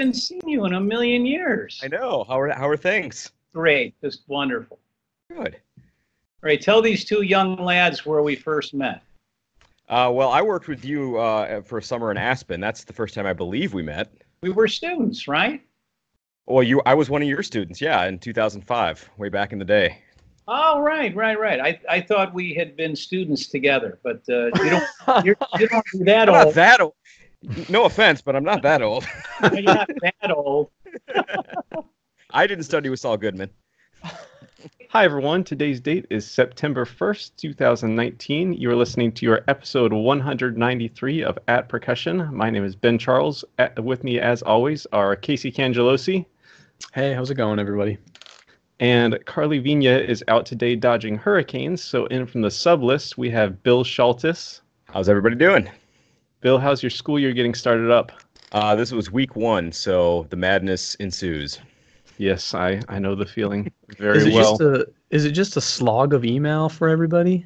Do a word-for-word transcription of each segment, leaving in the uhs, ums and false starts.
haven't seen you in a million years. I know. How are how are things? Great. Just wonderful. Good. All right. Tell these two young lads where we first met. Uh, well, I worked with you uh, for a summer in Aspen. That's the first time I believe we met. We were students, right? Well, you, I was one of your students, yeah, in two thousand five, way back in the day. Oh, right, right, right. I, I thought we had been students together, but uh, you don't you're, you don't do that I'm old. Not that old. No offense, but I'm not that old. You're not that old. I didn't study with Saul Goodman. Hi, everyone. Today's date is September first, two thousand nineteen. You are listening to your episode one hundred ninety-three of At Percussion. My name is Ben Charles. At, with me, as always, are Casey Cangelosi. Hey, how's it going, everybody? And Carly Vigna is out today dodging hurricanes. So in from the sub list, we have Bill Schultes. How's everybody doing? Bill, how's your school year getting started up? Uh, this was week one, so the madness ensues. Yes, I, I know the feeling very is it well. Just a, is it just a slog of email for everybody,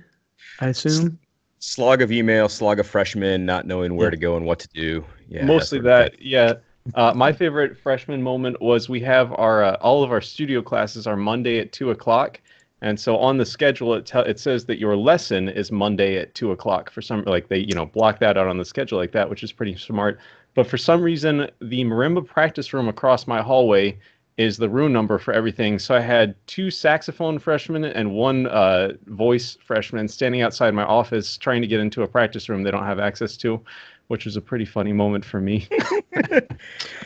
I assume? S slog of email, slog of freshmen, not knowing where yeah. to go and what to do. Yeah, mostly that, yeah. Uh, my favorite freshman moment was we have our uh, all of our studio classes are Monday at two o'clock. And so on the schedule, it, it says that your lesson is Monday at two o'clock. For some, like they, you know, block that out on the schedule like that, which is pretty smart. But for some reason, the marimba practice room across my hallway is the room number for everything. So I had two saxophone freshmen and one uh, voice freshman standing outside my office trying to get into a practice room they don't have access to, which was a pretty funny moment for me.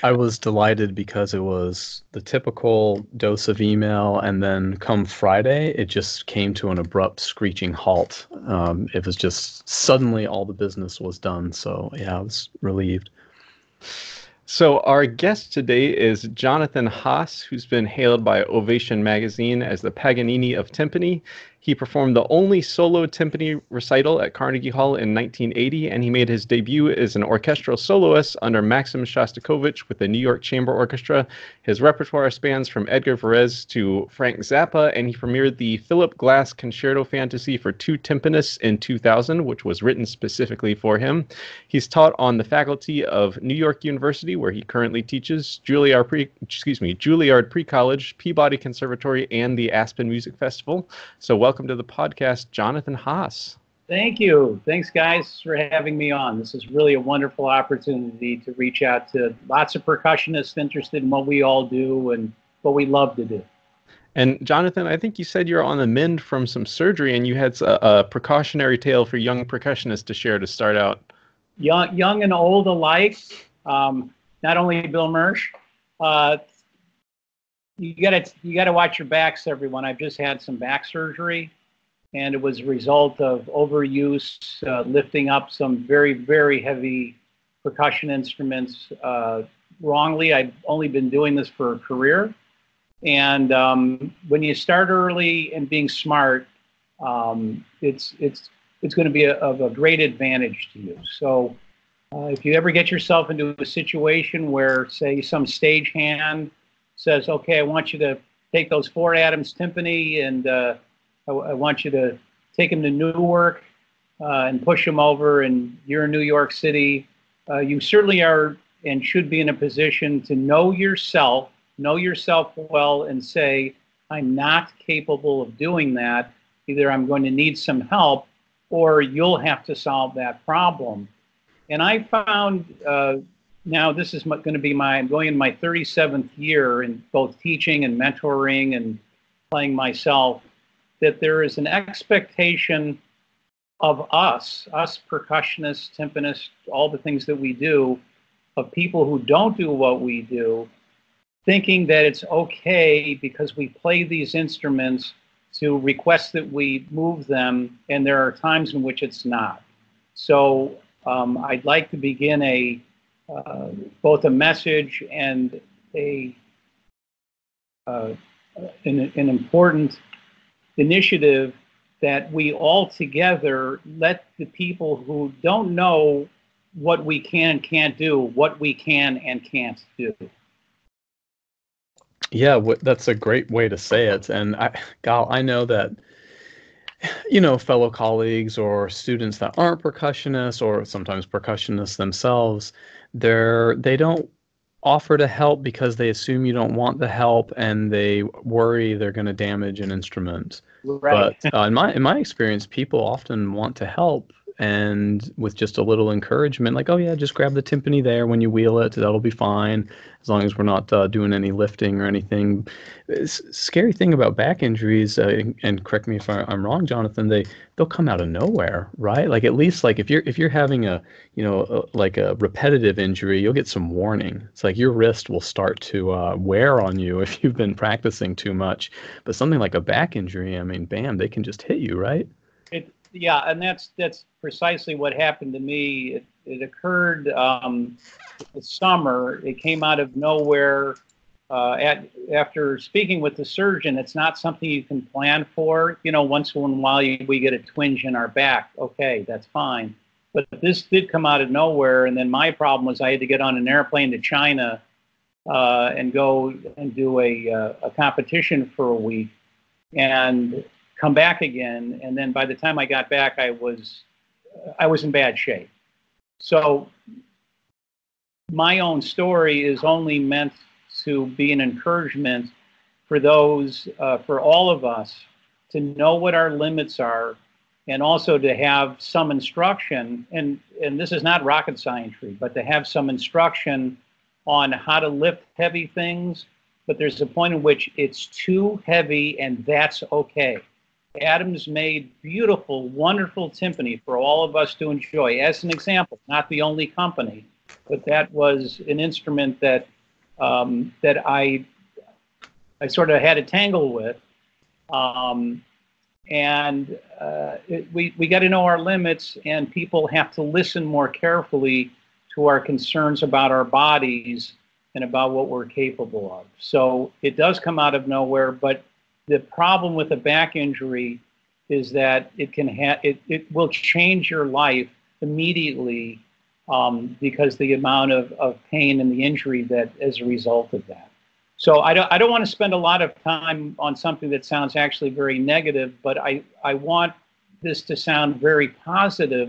I was delighted because it was the typical dose of email, and then come Friday, it just came to an abrupt screeching halt. Um, it was just suddenly all the business was done. So yeah, I was relieved. So our guest today is Jonathan Haas, who's been hailed by Ovation magazine as the Paganini of timpani. He performed the only solo timpani recital at Carnegie Hall in nineteen eighty, and he made his debut as an orchestral soloist under Maxim Shostakovich with the New York Chamber Orchestra. His repertoire spans from Edgar Varèse to Frank Zappa, and he premiered the Philip Glass Concerto Fantasy for two timpanists in two thousand, which was written specifically for him. He's taught on the faculty of New York University, where he currently teaches, Juilliard pre, excuse me, Juilliard Pre-College, Peabody Conservatory, and the Aspen Music Festival. So welcome. Welcome to the podcast, Jonathan Haas. Thank you. Thanks, guys, for having me on. This is really a wonderful opportunity to reach out to lots of percussionists interested in what we all do and what we love to do. And Jonathan, I think you said you're on the mend from some surgery, and you had a, a precautionary tale for young percussionists to share to start out. Young, young and old alike, um, not only Bill Moersch. Uh, You gotta you gotta watch your backs, everyone. I've just had some back surgery, and it was a result of overuse, uh, lifting up some very very heavy percussion instruments uh, wrongly. I've only been doing this for a career, and um, when you start early and being smart, um, it's it's it's going to be a, of a great advantage to you. So, uh, if you ever get yourself into a situation where, say, some stagehand says, okay, I want you to take those four Adams timpani, and uh, I, I want you to take them to Newark uh, and push them over, and you're in New York City. Uh, you certainly are and should be in a position to know yourself, know yourself well, and say, I'm not capable of doing that. Either I'm going to need some help, or you'll have to solve that problem. And I found, uh, now this is going to be my, I'm going in my thirty-seventh year in both teaching and mentoring and playing myself, that there is an expectation of us, us percussionists, timpanists, all the things that we do, of people who don't do what we do, thinking that it's okay because we play these instruments to request that we move them, and there are times in which it's not. So um, I'd like to begin a Uh, both a message and a uh, an, an important initiative that we all together let the people who don't know what we can and can't do, what we can and can't do. Yeah, w that's a great way to say it. And I, God, I know that, you know, fellow colleagues or students that aren't percussionists, or sometimes percussionists themselves, They're, they don't offer to help because they assume you don't want the help and they worry they're going to damage an instrument. Right. But uh, in my in my experience, people often want to help, and with just a little encouragement, like, oh yeah, just grab the timpani there when you wheel it, that'll be fine, as long as we're not uh, doing any lifting or anything. It's a scary thing about back injuries, uh, and correct me if I'm wrong, Jonathan, they they'll come out of nowhere, right? Like, at least like if you're if you're having a you know a, like a repetitive injury, you'll get some warning. It's like your wrist will start to uh, wear on you if you've been practicing too much. But something like a back injury, I mean, bam, they can just hit you, right? It, yeah, and that's that's precisely what happened to me. It, it occurred um, this summer. It came out of nowhere. Uh, at, after speaking with the surgeon, it's not something you can plan for. You know, once in a while you, we get a twinge in our back. Okay, that's fine. But this did come out of nowhere, and then my problem was I had to get on an airplane to China uh, and go and do a, uh, a competition for a week and come back again. And then by the time I got back, I was I was in bad shape. So my own story is only meant to be an encouragement for those, uh, for all of us, to know what our limits are, and also to have some instruction, and, and this is not rocket science, but to have some instruction on how to lift heavy things, but there's a point in which it's too heavy, and that's okay. Adams made beautiful, wonderful timpani for all of us to enjoy, as an example, not the only company, but that was an instrument that Um, that I, I sort of had a tangle with, um, and uh, it, we we got to know our limits, and people have to listen more carefully to our concerns about our bodies and about what we're capable of. So it does come out of nowhere, but the problem with a back injury is that it can ha- it it will change your life immediately. Um, because the amount of, of pain and the injury that as a result of that. So I don't, I don't want to spend a lot of time on something that sounds actually very negative, but I, I want this to sound very positive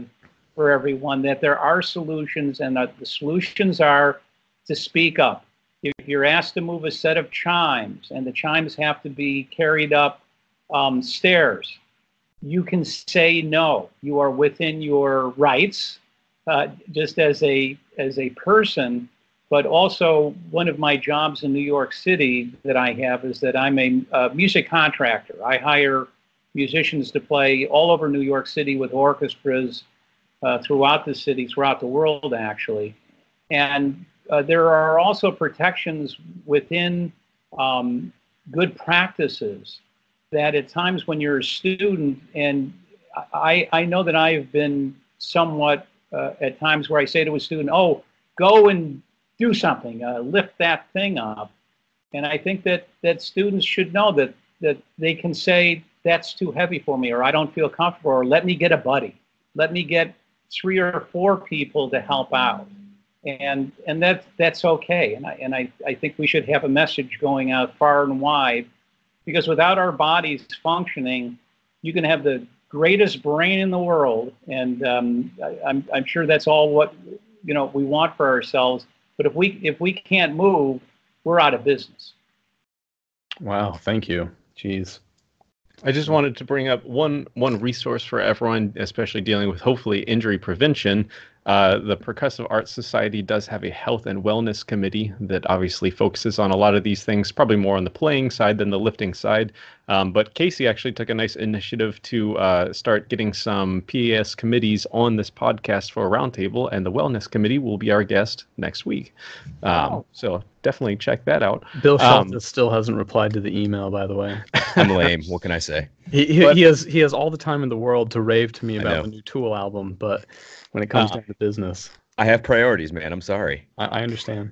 for everyone, that there are solutions, and that the solutions are to speak up. If you're asked to move a set of chimes, and the chimes have to be carried up um, stairs, you can say no. You are within your rights. Uh, just as a as a person, but also one of my jobs in New York City that I have is that I'm a, a music contractor. I hire musicians to play all over New York City with orchestras uh, throughout the city, throughout the world, actually. And uh, there are also protections within um, good practices that at times when you're a student, and I, I know that I've been somewhat Uh, at times where I say to a student, oh, go and do something, uh, lift that thing up. And I think that, that students should know that, that they can say, that's too heavy for me, or I don't feel comfortable, or let me get a buddy. Let me get three or four people to help out. And and that, that's okay. And, I, and I, I think we should have a message going out far and wide, because without our bodies functioning, you can have the greatest brain in the world, and um, I, I'm, I'm sure that's all what you know we want for ourselves. But if we if we can't move, we're out of business. Wow! Thank you. Jeez. I just wanted to bring up one one resource for everyone, especially dealing with hopefully injury prevention. Uh, the Percussive Arts Society does have a health and wellness committee that obviously focuses on a lot of these things, probably more on the playing side than the lifting side. Um, but Casey actually took a nice initiative to uh, start getting some P A S committees on this podcast for a roundtable, and the wellness committee will be our guest next week. Um, wow. So definitely check that out. Bill Schultz um, still hasn't replied to the email, by the way. I'm lame. What can I say? He, he, but, he has he has all the time in the world to rave to me about the new Tool album, but when it comes uh, down to business, I have priorities, man. I'm sorry. I, I understand.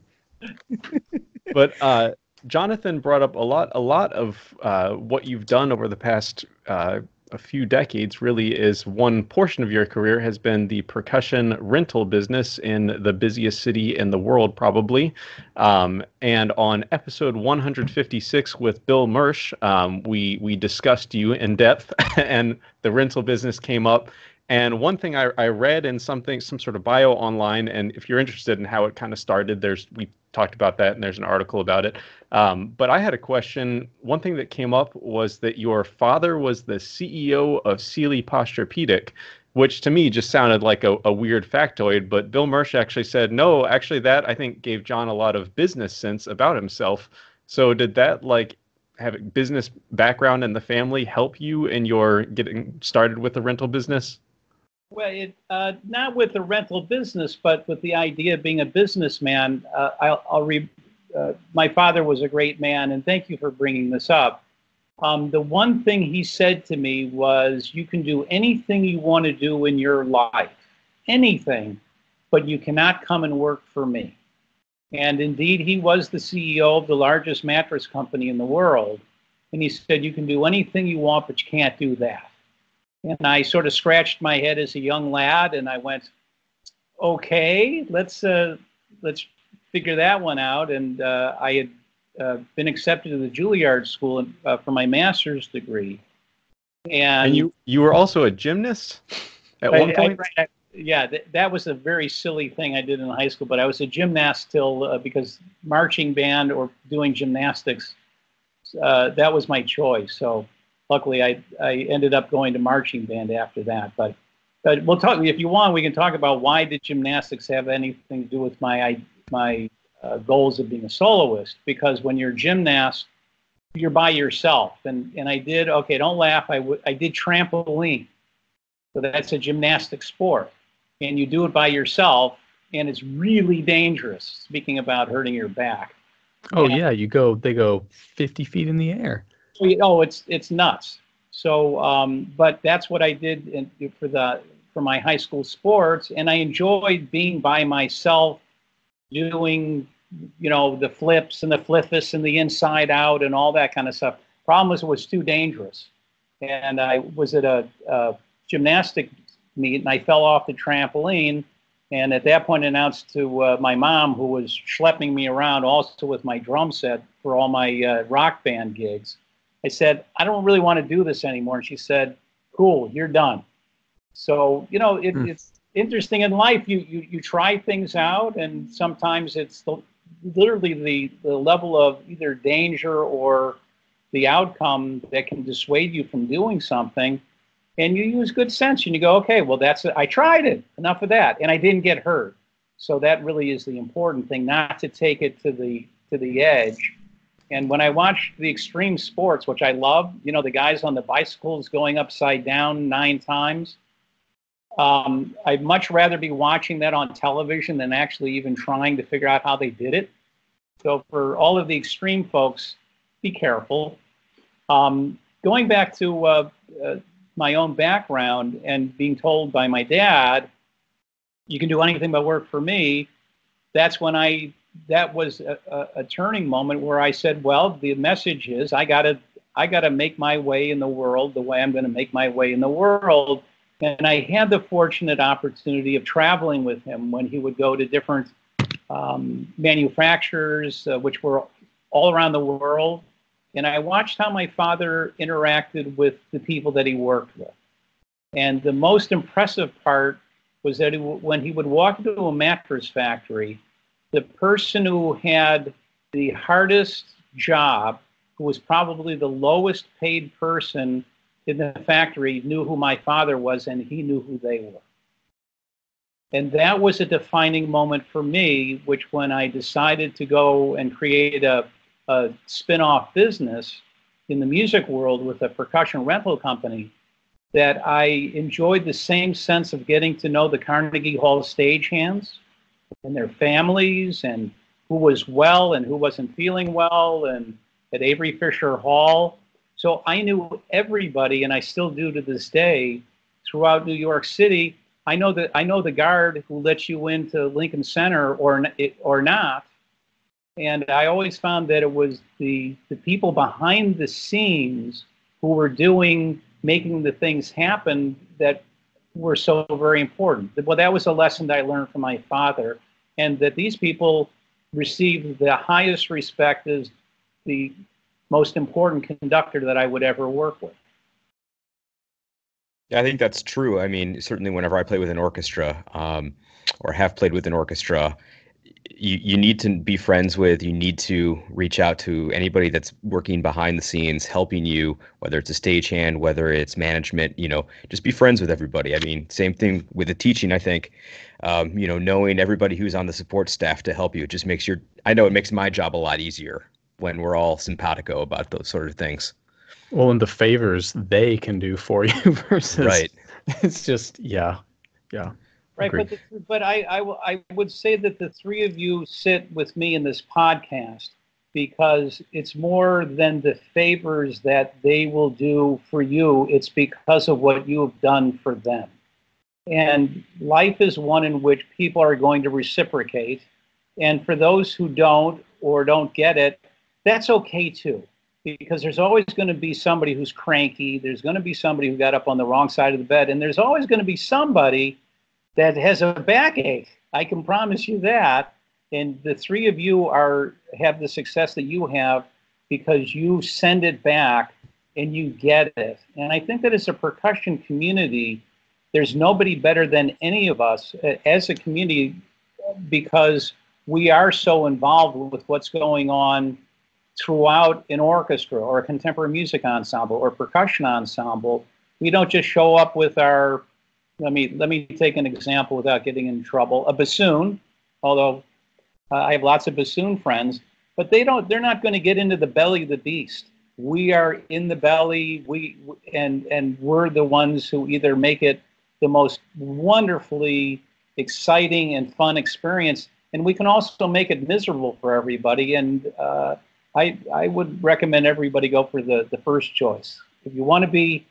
But uh, Jonathan brought up a lot. A lot of uh, what you've done over the past uh, a few decades really is one portion of your career has been the percussion rental business in the busiest city in the world, probably. Um, and on episode one fifty-six with Bill Moersch, um, we we discussed you in depth, and the rental business came up. And one thing I, I read in something, some sort of bio online, and if you're interested in how it kind of started, there's we talked about that and there's an article about it. Um, but I had a question. One thing that came up was that your father was the C E O of Sealy Posturepedic, which to me just sounded like a, a weird factoid. But Bill Moersch actually said, no, actually that I think gave John a lot of business sense about himself. So did that like have a business background in the family help you in your getting started with the rental business? Well, it, uh, not with the rental business, but with the idea of being a businessman. Uh, I'll, I'll re uh, my father was a great man, and thank you for bringing this up. Um, the one thing he said to me was, you can do anything you want to do in your life, anything, but you cannot come and work for me. And indeed, he was the C E O of the largest mattress company in the world. And he said, you can do anything you want, but you can't do that. And I sort of scratched my head as a young lad, and I went, okay, let's uh, let's figure that one out. And uh, I had uh, been accepted to the Juilliard school uh, for my master's degree. And, and you you were also a gymnast at I, one point? I, I, I, yeah, th that was a very silly thing I did in high school, but I was a gymnast till uh, because marching band or doing gymnastics, uh, that was my choice. So luckily, I, I ended up going to marching band after that. But, but we'll talk, if you want, we can talk about why did gymnastics have anything to do with my, my uh, goals of being a soloist. Because when you're a gymnast, you're by yourself. And, and I did, okay, don't laugh, I, w I did trampoline. So that's a gymnastic sport. And you do it by yourself, and it's really dangerous, speaking about hurting your back. Oh, and yeah, you go, they go fifty feet in the air. Oh, it's it's nuts. So, um, but that's what I did in, for the for my high school sports, and I enjoyed being by myself, doing, you know, the flips and the fliffus and the inside out and all that kind of stuff. Problem was, it was too dangerous, and I was at a, a gymnastic meet and I fell off the trampoline, and at that point announced to uh, my mom, who was schlepping me around also with my drum set for all my uh, rock band gigs. I said, I don't really want to do this anymore. And she said, cool, you're done. So, you know, it, mm. it's interesting in life. You, you, you try things out, and sometimes it's the, literally the, the level of either danger or the outcome that can dissuade you from doing something. And you use good sense and you go, okay, well, that's it. I tried it. Enough of that. And I didn't get hurt. So that really is the important thing, not to take it to the, to the edge. And when I watched the extreme sports, which I love, you know, the guys on the bicycles going upside down nine times, um, I'd much rather be watching that on television than actually even trying to figure out how they did it. So for all of the extreme folks, be careful. Um, going back to uh, uh, my own background and being told by my dad, you can do anything but work for me, that's when I... that was a, a, a turning moment where I said, well, the message is I gotta, I gotta make my way in the world the way I'm gonna make my way in the world. And I had the fortunate opportunity of traveling with him when he would go to different um, manufacturers, uh, which were all around the world. And I watched how my father interacted with the people that he worked with. And the most impressive part was that he, when he would walk into a mattress factory, the person who had the hardest job, who was probably the lowest paid person in the factory, knew who my father was, and he knew who they were. And that was a defining moment for me, which when I decided to go and create a, a spin-off business in the music world with a percussion rental company, that I enjoyed the same sense of getting to know the Carnegie Hall stagehands and their families, and who was well and who wasn't feeling well, and at Avery Fisher Hall. So I knew everybody, and I still do to this day, throughout New York City. I know that I know the guard who lets you into Lincoln Center or or not, and I always found that it was the the people behind the scenes who were doing making the things happen that were so very important. Well, that was a lesson that I learned from my father, and that these people received the highest respect as the most important conductor that I would ever work with. I think that's true. I mean, certainly whenever I play with an orchestra, um, or have played with an orchestra, you, you need to be friends with, you need to reach out to anybody that's working behind the scenes, helping you, whether it's a stagehand, whether it's management, you know, just be friends with everybody. I mean, same thing with the teaching, I think, um, you know, knowing everybody who's on the support staff to help you, it just makes your, I know it makes my job a lot easier when we're all simpatico about those sort of things. Well, and the favors they can do for you versus, right. It's just, yeah, yeah. Right, but, the, but I, I, w- I would say that the three of you sit with me in this podcast because it's more than the favors that they will do for you. It's because of what you have done for them. And life is one in which people are going to reciprocate. And for those who don't or don't get it, that's okay too. Because there's always going to be somebody who's cranky. There's going to be somebody who got up on the wrong side of the bed. And there's always going to be somebody that has a backache. I can promise you that. And the three of you are have the success that you have because you send it back and you get it. And I think that as a percussion community, there's nobody better than any of us as a community because we are so involved with what's going on throughout an orchestra or a contemporary music ensemble or percussion ensemble. We don't just show up with our, let me let me take an example without getting in trouble, a bassoon, although uh, I have lots of bassoon friends, but they don't, they're not going to get into the belly of the beast. We are in the belly, we and and we're the ones who either make it the most wonderfully exciting and fun experience, and we can also make it miserable for everybody. And uh, I, I would recommend everybody go for the, the first choice. If you want to be,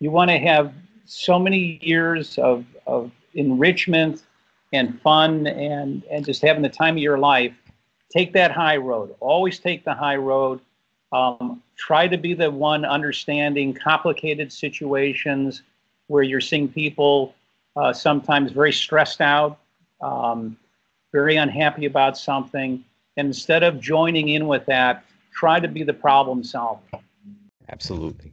you want to have so many years of, of enrichment and fun and, and just having the time of your life, take that high road. Always take the high road. Um, try to be the one understanding complicated situations where you're seeing people uh, sometimes very stressed out, um, very unhappy about something. And instead of joining in with that, try to be the problem solver. Absolutely.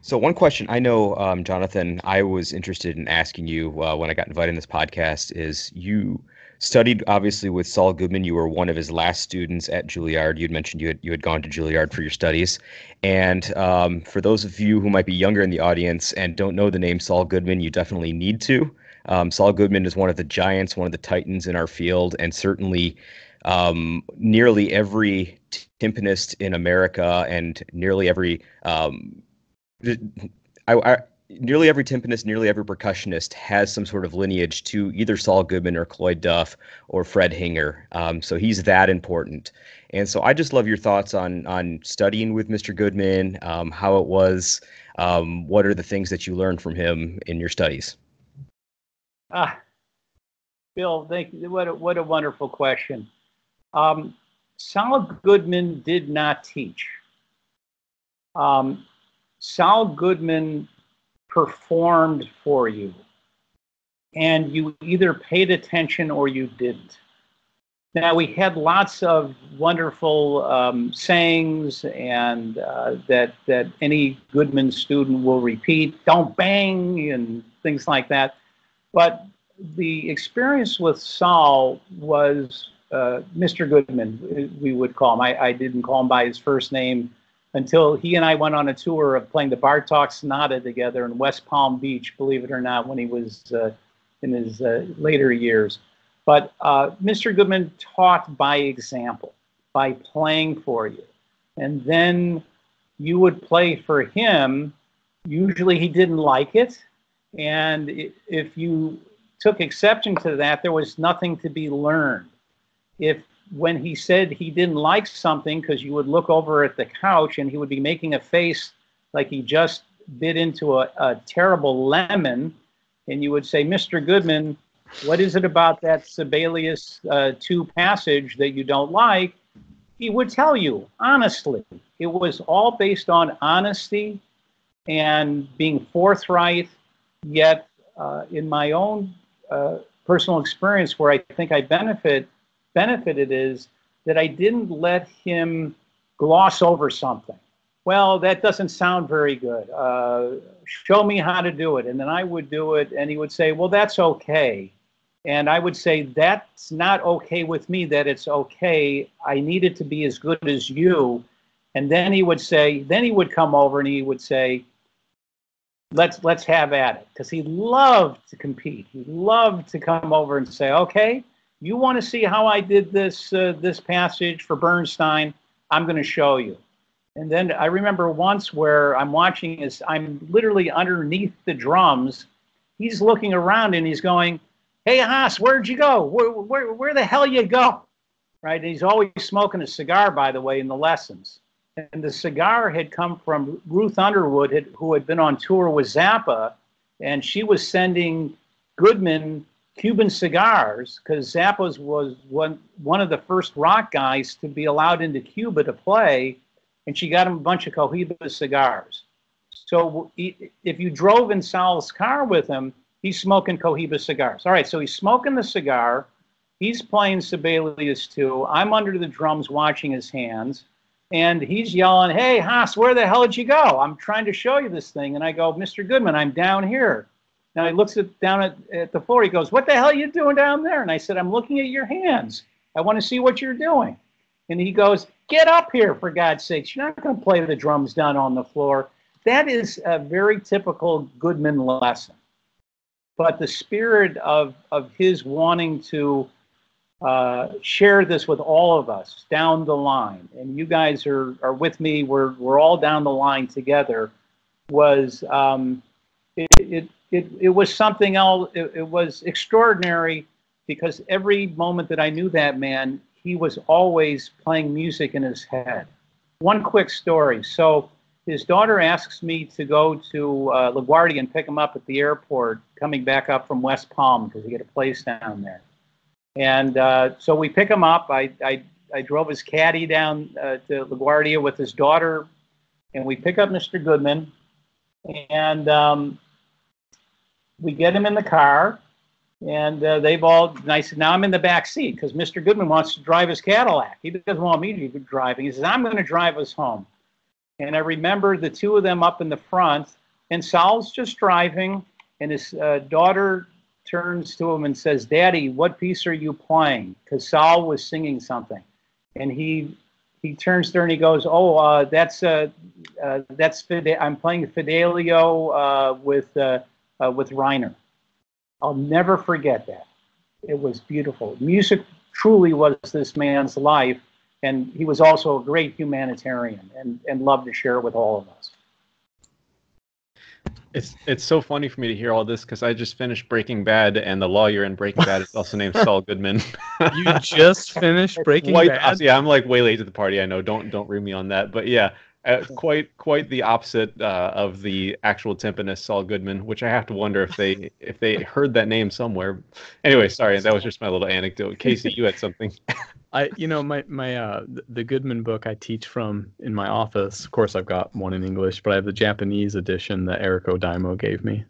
So one question I know, um, Jonathan, I was interested in asking you uh, when I got invited in this podcast is you studied obviously with Saul Goodman. You were one of his last students at Juilliard. You'd mentioned you had, you had gone to Juilliard for your studies. And um, for those of you who might be younger in the audience and don't know the name Saul Goodman, you definitely need to. Um, Saul Goodman is one of the giants, one of the titans in our field, and certainly um, nearly every timpanist in America and nearly every um, I, I, nearly every timpanist, nearly every percussionist has some sort of lineage to either Saul Goodman or Cloyd Duff or Fred Hinger. Um, so he's that important. And so I just love your thoughts on on studying with Mister Goodman, um, how it was, um, what are the things that you learned from him in your studies? Ah, Bill, thank you. What a, what a wonderful question. Um, Saul Goodman did not teach. Um, Saul Goodman performed for you, and you either paid attention or you didn't. Now, we had lots of wonderful um, sayings and uh, that that any Goodman student will repeat, don't bang, and things like that. But the experience with Saul was uh, Mister Goodman, we would call him. I, I didn't call him by his first name until he and I went on a tour of playing the Bartók Sonata together in West Palm Beach, believe it or not, when he was uh, in his uh, later years. But uh, Mister Goodman taught by example, by playing for you. And then you would play for him. Usually he didn't like it. And if you took exception to that, there was nothing to be learned. If when he said he didn't like something, because you would look over at the couch and he would be making a face like he just bit into a, a terrible lemon, and you would say, Mister Goodman, what is it about that Sibelius uh, two passage that you don't like? He would tell you, honestly. It was all based on honesty and being forthright. Yet, uh, in my own uh, personal experience, where I think I benefit benefited is that I didn't let him gloss over something. Well, that doesn't sound very good. Uh, show me how to do it. And then I would do it, and he would say, well, that's okay. And I would say, that's not okay with me, that it's okay. I need it to be as good as you. And then he would say, then he would come over and he would say, let's let's have at it. Because he loved to compete. He loved to come over and say, okay, you want to see how I did this, uh, this passage for Bernstein? I'm going to show you. And then I remember once where I'm watching this, I'm literally underneath the drums. He's looking around and he's going, hey, Haas, where'd you go? Where, where, where the hell you go? Right? And he's always smoking a cigar, by the way, in the lessons. And the cigar had come from Ruth Underwood, had, who had been on tour with Zappa, and she was sending Goodman Cuban cigars, because Zappa was one, one of the first rock guys to be allowed into Cuba to play, and she got him a bunch of Cohiba cigars. So he, if you drove in Sal's car with him, he's smoking Cohiba cigars. All right, so he's smoking the cigar. He's playing Sibelius too. I'm under the drums watching his hands, and he's yelling, hey, Haas, where the hell did you go? I'm trying to show you this thing. And I go, Mister Goodman, I'm down here. Now he looks at, down at, at the floor. He goes, what the hell are you doing down there? And I said, I'm looking at your hands. I want to see what you're doing. And he goes, get up here, for God's sakes. You're not going to play the drums down on the floor. That is a very typical Goodman lesson. But the spirit of, of his wanting to uh, share this with all of us down the line, and you guys are, are with me, we're, we're all down the line together, was um, it, it It, it was something else. It, it was extraordinary, because every moment that I knew that man, he was always playing music in his head. One quick story. So his daughter asks me to go to uh, LaGuardia and pick him up at the airport, coming back up from West Palm, because he had a place down there. And uh, so we pick him up. I, I, I drove his caddy down uh, to LaGuardia with his daughter, and we pick up Mister Goodman. And um, we get him in the car, and uh, they've all, and I said, now I'm in the back seat, because Mister Goodman wants to drive his Cadillac. He doesn't want me to be driving. He says, I'm going to drive us home. And I remember the two of them up in the front, and Sal's just driving, and his uh, daughter turns to him and says, Daddy, what piece are you playing? Because Sal was singing something. And he he turns there and he goes, oh, uh, that's, uh, uh, that's Fide- I'm playing Fidelio uh, with... Uh, Uh, with Reiner. I'll never forget that. It was beautiful. Music truly was this man's life, and he was also a great humanitarian, and, and loved to share it with all of us. It's it's so funny for me to hear all this, because I just finished Breaking Bad, and the lawyer in Breaking Bad is also named Saul Goodman. You just finished Breaking White, Bad? Yeah, I'm like way late to the party, I know. Don't, don't read me on that, but yeah. Uh, quite, quite the opposite uh, of the actual timpanist Saul Goodman, which I have to wonder if they if they heard that name somewhere. Anyway, sorry, that was just my little anecdote. Casey, you had something. I, you know, my my uh, the Goodman book I teach from in my office. Of course, I've got one in English, but I have the Japanese edition that Eric Odaimo gave me.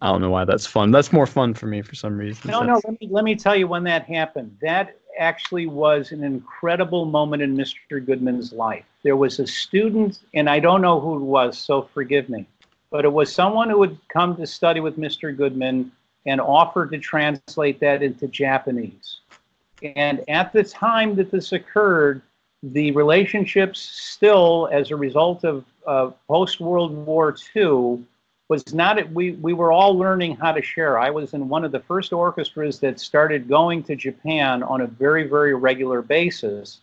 I don't know why that's fun. That's more fun for me for some reason. No, that's... no. Let me let me tell you when that happened. That actually was an incredible moment in Mister Goodman's life. There was a student, and I don't know who it was, so forgive me, but it was someone who had come to study with Mister Goodman and offered to translate that into Japanese. And at the time that this occurred, the relationships still, as a result of uh, post-World War Two, was not, we, we were all learning how to share. I was in one of the first orchestras that started going to Japan on a very, very regular basis,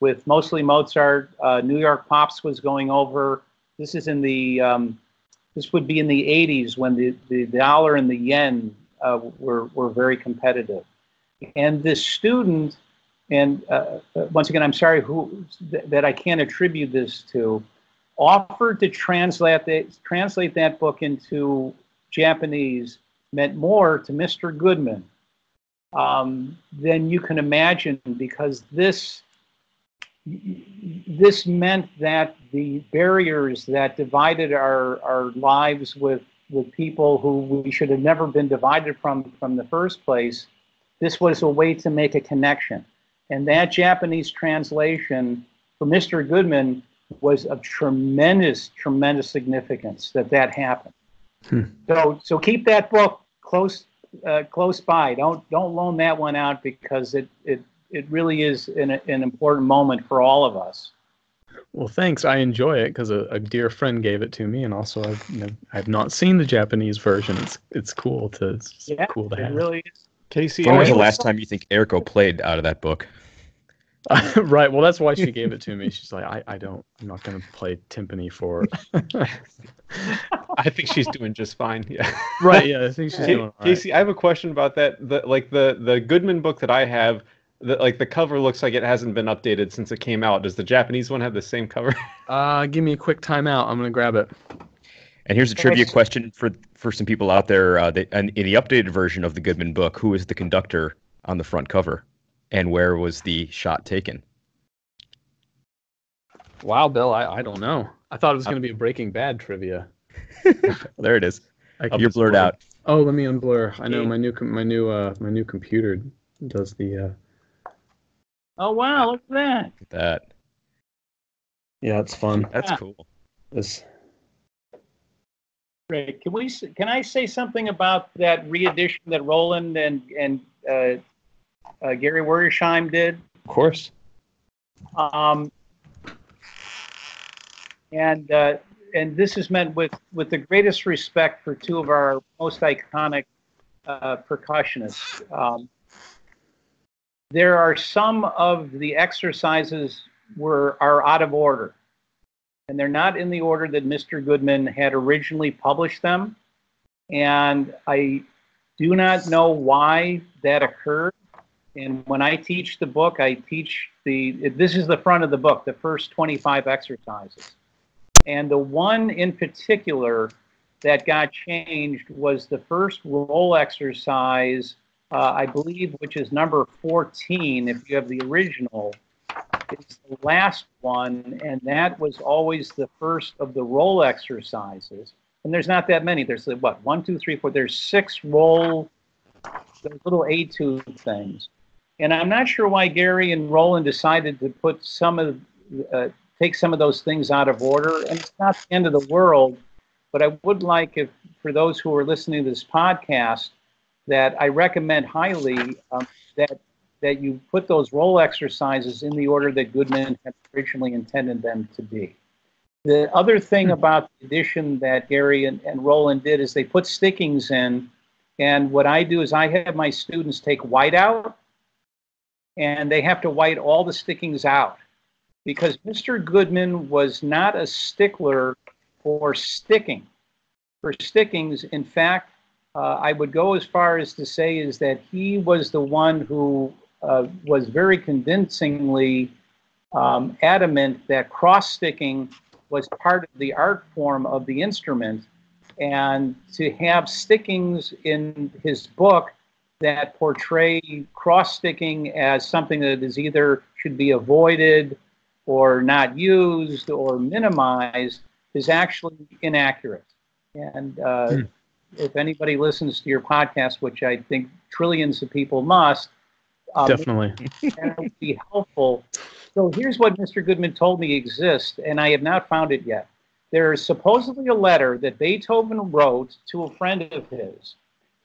with mostly Mozart. uh, New York Pops was going over. This is in the, um, this would be in the eighties, when the, the dollar and the yen uh, were, were very competitive. And this student, and uh, once again, I'm sorry who th- that I can't attribute this to, offered to translate that, translate that book into Japanese, meant more to Mister Goodman um, than you can imagine, because this this meant that the barriers that divided our, our lives with, with people who we should have never been divided from from the first place, this was a way to make a connection. And that Japanese translation for Mister Goodman was of tremendous, tremendous significance that that happened. Hmm. So, so keep that book close, uh, close by. Don't don't loan that one out, because it it it really is an an important moment for all of us. Well, thanks. I enjoy it because a, a dear friend gave it to me, and also I've you know, I've not seen the Japanese version. It's it's cool to it's yeah, cool to it have. Really is. Casey, when was the last time you think Eriko played out of that book? Right. Well, that's why she gave it to me. She's like, I, I don't, I'm not going to play timpani for. I think she's doing just fine. Yeah. Right. Yeah. I think she's doing all right. Casey, I have a question about that. The, like the the Goodman book that I have, the, like the cover looks like it hasn't been updated since it came out. Does the Japanese one have the same cover? uh, give me a quick timeout. I'm going to grab it. And here's a trivia question for for some people out there. Uh, they, in the updated version of the Goodman book, who is the conductor on the front cover? And where was the shot taken? Wow, Bill, I, I don't know. I thought it was going to be a Breaking Bad trivia. There it is. You're blurred out. Oh, let me unblur. I know my new my new uh, my new computer does the. Uh... Oh wow! Look at that. Look at that. Yeah, it's fun. That's yeah. cool. This. Great. Can we? Can I say something about that re-edition that Roland and and. Uh, Uh, Gary Werthersheim did, of course, um, and uh, and this is meant with with the greatest respect for two of our most iconic uh, percussionists. Um, there are some of the exercises were are out of order, and they're not in the order that Mister Goodman had originally published them, and I do not know why that occurred. And when I teach the book, I teach the, this is the front of the book, the first twenty-five exercises. And the one in particular that got changed was the first roll exercise, uh, I believe, which is number fourteen, if you have the original. It's the last one, and that was always the first of the roll exercises. And there's not that many. There's, what, one, two, three, four, there's six roll, those little etude things. And I'm not sure why Gary and Roland decided to put some of, uh, take some of those things out of order. And it's not the end of the world, but I would like, if for those who are listening to this podcast, that I recommend highly um, that that you put those roll exercises in the order that Goodman had originally intended them to be. The other thing about the edition that Gary and, and Roland did is they put stickings in. And what I do is I have my students take white out, and they have to white all the stickings out, because Mister Goodman was not a stickler for sticking, for stickings. In fact, uh, I would go as far as to say is that he was the one who uh, was very convincingly um, adamant that cross-sticking was part of the art form of the instrument, and to have stickings in his book that portray cross-sticking as something that is either should be avoided or not used or minimized is actually inaccurate. And uh, hmm. if anybody listens to your podcast, which I think trillions of people must, um, definitely that would be helpful. So here's what Mister Goodman told me exists, and I have not found it yet. There is supposedly a letter that Beethoven wrote to a friend of his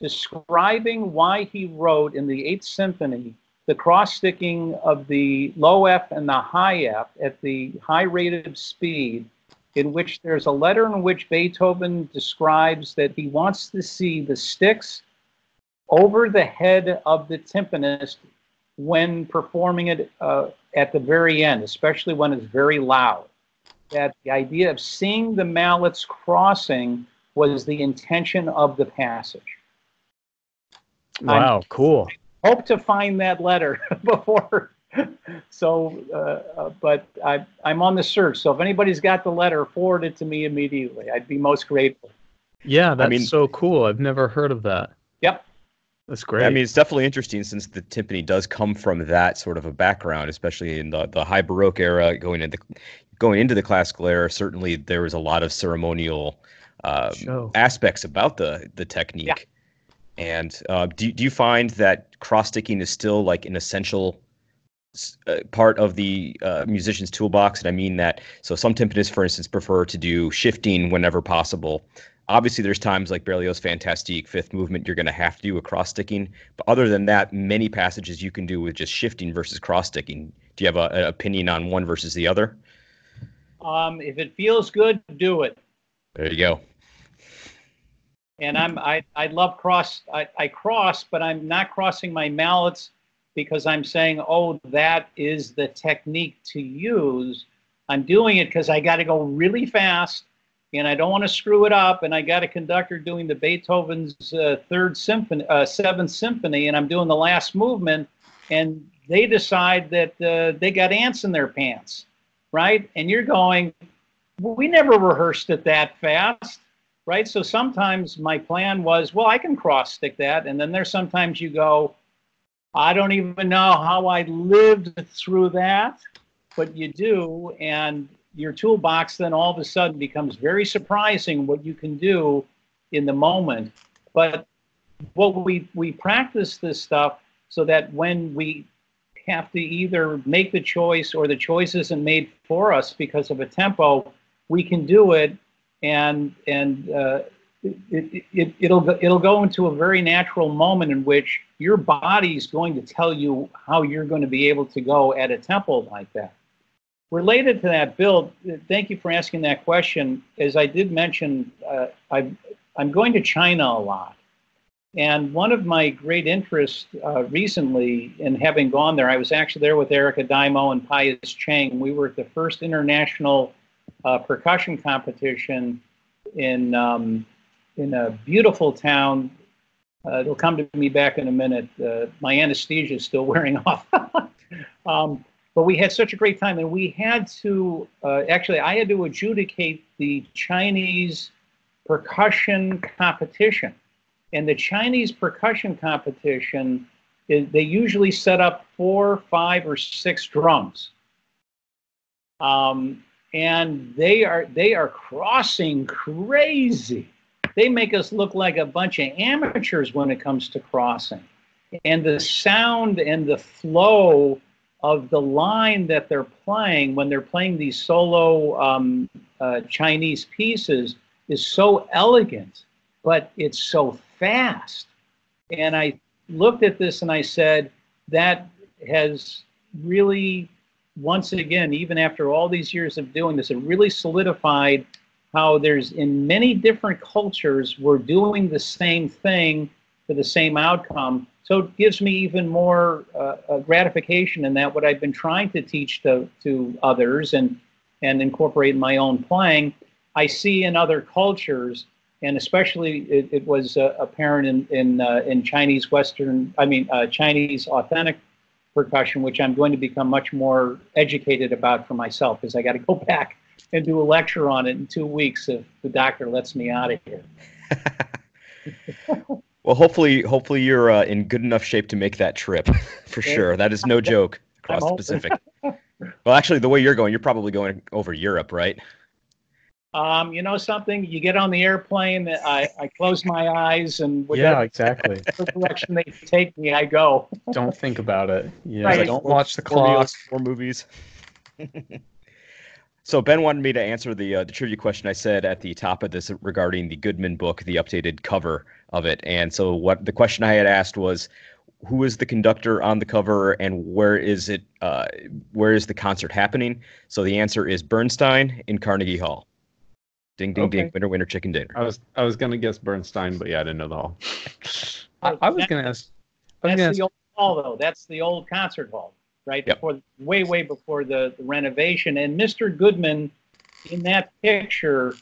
describing why he wrote in the Eighth Symphony the cross-sticking of the low F and the high F at the high rate of speed, in which there's a letter in which Beethoven describes that he wants to see the sticks over the head of the timpanist when performing it uh, at the very end, especially when it's very loud. That the idea of seeing the mallets crossing was the intention of the passage. Wow, I'm, cool. I hope to find that letter before. So, uh, but I, I'm on the search. So if anybody's got the letter, forward it to me immediately. I'd be most grateful. Yeah, that's I mean, so cool. I've never heard of that. Yep. That's great. I mean, it's definitely interesting, since the timpani does come from that sort of a background, especially in the, the high Baroque era, going into going into the classical era. Certainly, there was a lot of ceremonial uh, aspects about the the technique. Yeah. And uh, do do you find that cross sticking is still like an essential part of the uh, musician's toolbox, and I mean that. So some timpanists, for instance, prefer to do shifting whenever possible. Obviously, there's times like Berlioz's Fantastique, fifth movement, you're going to have to do a cross-sticking. But other than that, many passages you can do with just shifting versus cross-sticking. Do you have a, an opinion on one versus the other? Um, if it feels good, do it. There you go. And I'm I I love cross. I, I cross, but I'm not crossing my mallets because I'm saying, oh, that is the technique to use. I'm doing it because I got to go really fast, and I don't want to screw it up. And I got a conductor doing the Beethoven's uh, third symphony, uh, seventh symphony, and I'm doing the last movement, and they decide that uh, they got ants in their pants, right? And you're going, well, we never rehearsed it that fast. Right, so sometimes my plan was, well, I can cross stick that, and then there's sometimes you go, I don't even know how I lived through that, but you do, and your toolbox then all of a sudden becomes very surprising what you can do in the moment. But what we we practice this stuff so that when we have to either make the choice or the choice isn't made for us because of a tempo, we can do it. And and uh, it, it, it'll it'll go into a very natural moment in which your body's going to tell you how you're going to be able to go at a tempo like that. Related to that, Bill, thank you for asking that question. As I did mention, uh, I've, I'm going to China a lot. And one of my great interests uh, recently in having gone there, I was actually there with Erica Daimo and Pius Chang. We were at the first international Uh, percussion competition in um, in a beautiful town. Uh, it'll come to me back in a minute. Uh, my anesthesia is still wearing off. um, but we had such a great time, and we had to, uh, actually I had to adjudicate the Chinese percussion competition. And the Chinese percussion competition, is, they usually set up four, five, or six drums. Um, And they are they are crossing crazy. They make us look like a bunch of amateurs when it comes to crossing. And the sound and the flow of the line that they're playing when they're playing these solo um, uh, Chinese pieces is so elegant, but it's so fast. And I looked at this and I said, that has really, once again, even after all these years of doing this, it really solidified how there's, in many different cultures, we're doing the same thing for the same outcome. So it gives me even more uh, gratification in that what I've been trying to teach to, to others and, and incorporate in my own playing, I see in other cultures, and especially it, it was uh, apparent in, in, uh, in Chinese Western, I mean, uh, Chinese authentic percussion, which I'm going to become much more educated about for myself, because I got to go back and do a lecture on it in two weeks if the doctor lets me out of here. Well, hopefully, hopefully you're uh, in good enough shape to make that trip for sure. That is no joke across the Pacific. Well, actually, the way you're going, you're probably going over Europe, right? Um, you know something? You get on the airplane, I, I close my eyes, and yeah, exactly. Direction they take me, I go. Don't think about it. Yeah, right. Don't watch the clock or movies. So Ben wanted me to answer the uh, the trivia question I said at the top of this regarding the Goodman book, the updated cover of it. And so what the question I had asked was, who is the conductor on the cover, and where is it? Uh, where is the concert happening? So the answer is Bernstein in Carnegie Hall. Ding, ding, okay. Ding, winner, winner, chicken dinner. I was I was going to guess Bernstein, but yeah, I didn't know the hall. I, I was going to ask. That's the ask. old hall, though. That's the old concert hall, right? Yep. Before, way, way before the, the renovation. And Mister Goodman, in that picture,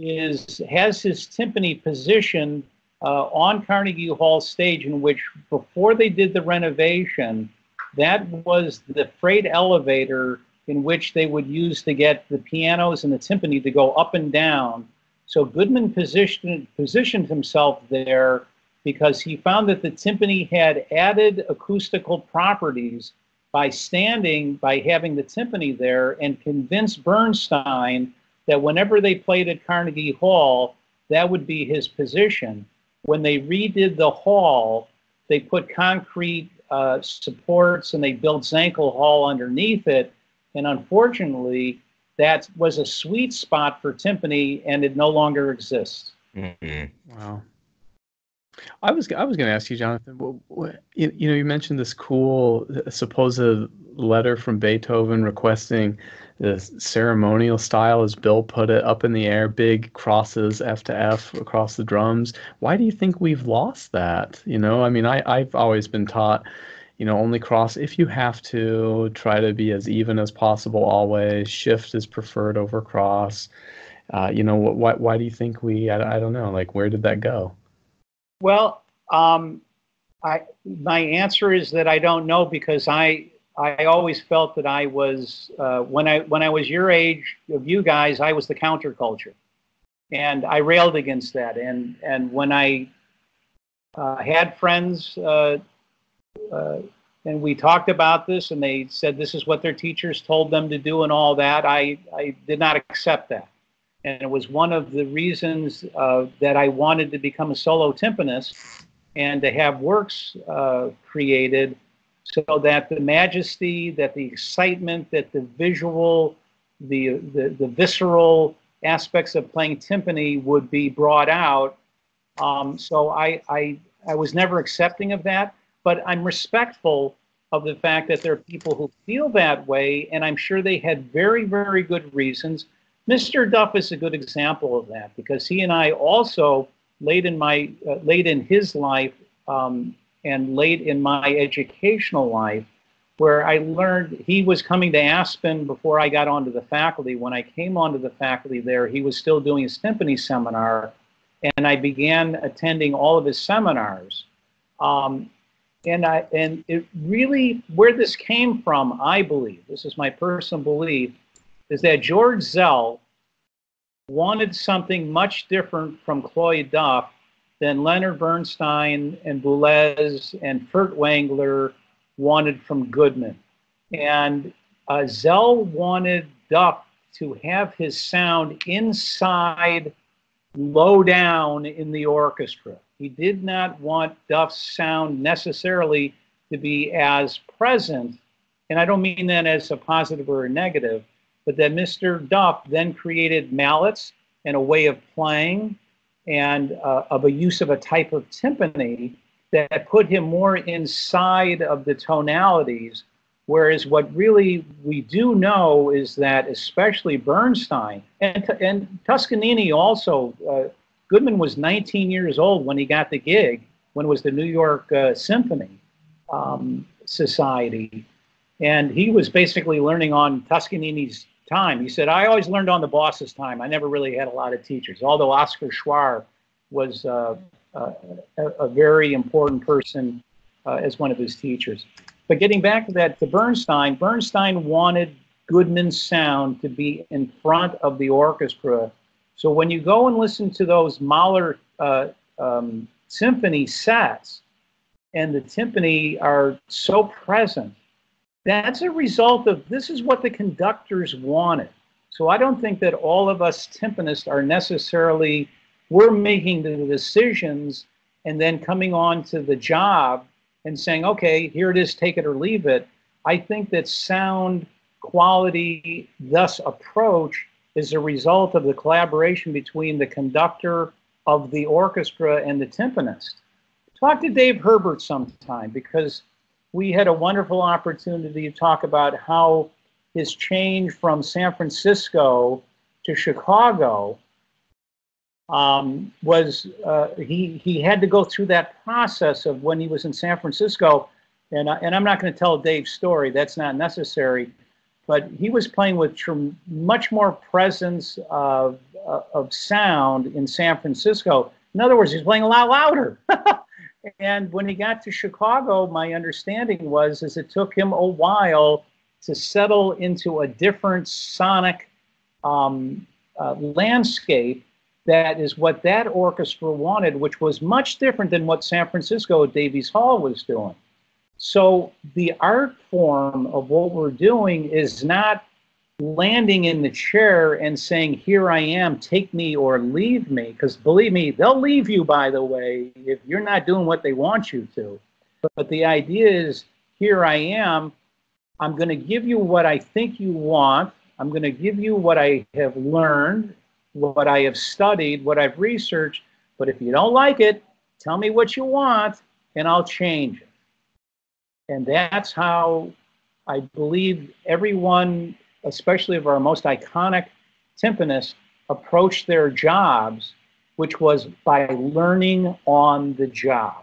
is has his timpani positioned uh, on Carnegie Hall stage, in which, before they did the renovation, that was the freight elevator in which they would use to get the pianos and the timpani to go up and down. So Goodman positioned, positioned himself there because he found that the timpani had added acoustical properties by standing, by having the timpani there, and convinced Bernstein that whenever they played at Carnegie Hall, that would be his position. When they redid the hall, they put concrete uh, supports, and they built Zankel Hall underneath it. And unfortunately, that was a sweet spot for timpani, and it no longer exists. Mm-hmm. Wow. I was I was going to ask you, Jonathan. What, what, you, you know, you mentioned this cool supposed letter from Beethoven requesting the ceremonial style, as Bill put it, up in the air, big crosses F to F across the drums. Why do you think we've lost that? You know, I mean, I I've always been taught, you know, only cross if you have to. Try to be as even as possible always. Shift is preferred over cross. Uh, you know, why why do you think we? I, I don't know. Like, where did that go? Well, um, I, my answer is that I don't know, because I I always felt that I was uh, when I when I was your age of you guys, I was the counterculture, and I railed against that. And and when I uh, had friends uh, uh, and we talked about this, and they said this is what their teachers told them to do and all that, I I did not accept that. And it was one of the reasons uh, that I wanted to become a solo timpanist and to have works uh, created, so that the majesty, that the excitement, that the visual, the, the, the visceral aspects of playing timpani would be brought out. Um, so I, I, I was never accepting of that, but I'm respectful of the fact that there are people who feel that way, and I'm sure they had very, very good reasons. Mister Duff is a good example of that, because he and I also, late in my, uh, late in his life um, and late in my educational life, where I learned, he was coming to Aspen before I got onto the faculty. When I came onto the faculty there, he was still doing his timpani seminar, and I began attending all of his seminars. Um, and I, and it really, where this came from, I believe, this is my personal belief, is that George Zell wanted something much different from Claude Duff than Leonard Bernstein and Boulez and Furtwängler wanted from Goodman. And uh, Zell wanted Duff to have his sound inside, low down in the orchestra. He did not want Duff's sound necessarily to be as present, and I don't mean that as a positive or a negative, but then Mister Duff then created mallets and a way of playing and uh, of a use of a type of timpani that put him more inside of the tonalities, whereas what really we do know is that especially Bernstein and, and Toscanini also, uh, Goodman was nineteen years old when he got the gig, when it was the New York uh, Symphony um, Society. And he was basically learning on Toscanini's time. He said, I always learned on the boss's time. I never really had a lot of teachers, although Oscar Schwar was uh, uh, a, a very important person uh, as one of his teachers. But getting back to that, to Bernstein, Bernstein wanted Goodman's sound to be in front of the orchestra. So when you go and listen to those Mahler uh, um, symphony sets, and the timpani are so present, that's a result of, this is what the conductors wanted. So I don't think that all of us timpanists are necessarily, we're making the decisions and then coming on to the job and saying, okay, here it is, take it or leave it. I think that sound quality, thus approach, is a result of the collaboration between the conductor of the orchestra and the timpanist. Talk to Dave Herbert sometime, because we had a wonderful opportunity to talk about how his change from San Francisco to Chicago um, was, uh, he, he had to go through that process of when he was in San Francisco. And, I, and I'm not going to tell Dave's story, that's not necessary, but he was playing with much more presence of, of sound in San Francisco. In other words, he's playing a lot louder. And when he got to Chicago, my understanding was is it took him a while to settle into a different sonic um, uh, landscape that is what that orchestra wanted, which was much different than what San Francisco at Davies Hall was doing. So the art form of what we're doing is not landing in the chair and saying, here I am, take me or leave me, because believe me, they'll leave you, by the way, if you're not doing what they want you to. But the idea is, here I am, I'm going to give you what I think you want. I'm going to give you what I have learned, what I have studied, what I've researched. But if you don't like it, tell me what you want, and I'll change it. And that's how I believe everyone, especially of our most iconic timpanists, approached their jobs, which was by learning on the job.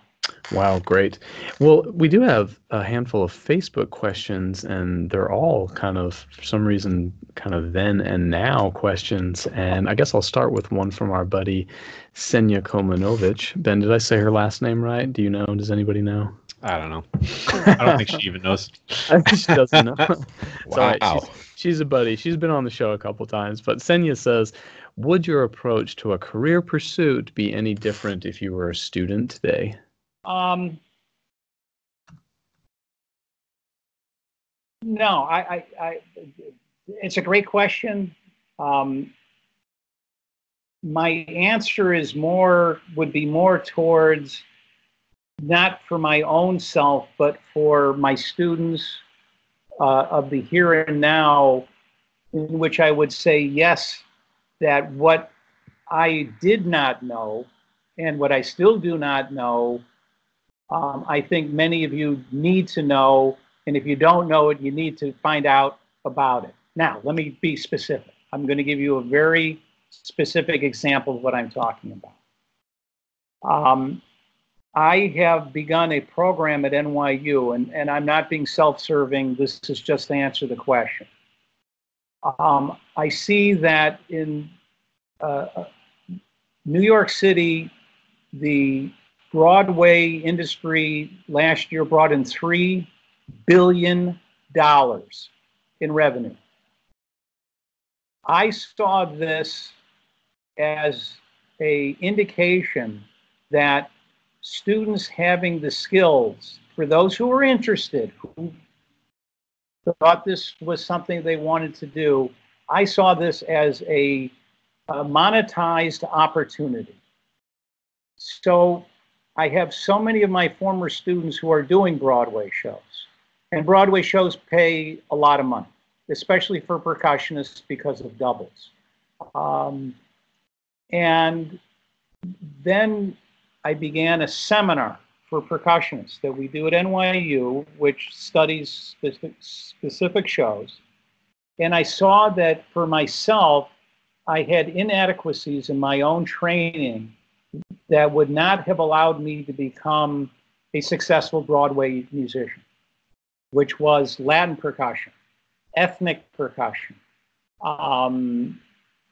Wow, great. Well, we do have a handful of Facebook questions, and they're all kind of, for some reason, kind of then and now questions. And I guess I'll start with one from our buddy, Senja Komanovich. Ben, did I say her last name right? Do you know? Does anybody know? I don't know. I don't think she even knows. I think she doesn't know. Wow. It's all right. She's, she's a buddy. She's been on the show a couple times. But Senja says, would your approach to a career pursuit be any different if you were a student today? Um, no, I, I, I, it's a great question. Um, my answer is more, would be more towards, not for my own self, but for my students uh, of the here and now, in which I would say, yes, that what I did not know and what I still do not know, Um, I think many of you need to know, and if you don't know it, you need to find out about it. Now, let me be specific. I'm going to give you a very specific example of what I'm talking about. Um, I have begun a program at N Y U, and, and I'm not being self-serving. This is just to answer the question. Um, I see that in uh, New York City, the Broadway industry last year brought in three billion dollars in revenue. I saw this as an indication that students having the skills, for those who were interested, who thought this was something they wanted to do, I saw this as a, a monetized opportunity. So I have so many of my former students who are doing Broadway shows, and Broadway shows pay a lot of money, especially for percussionists because of doubles. Um, and then I began a seminar for percussionists that we do at N Y U, which studies specific, specific shows. And I saw that for myself, I had inadequacies in my own training that would not have allowed me to become a successful Broadway musician, which was Latin percussion, ethnic percussion, um,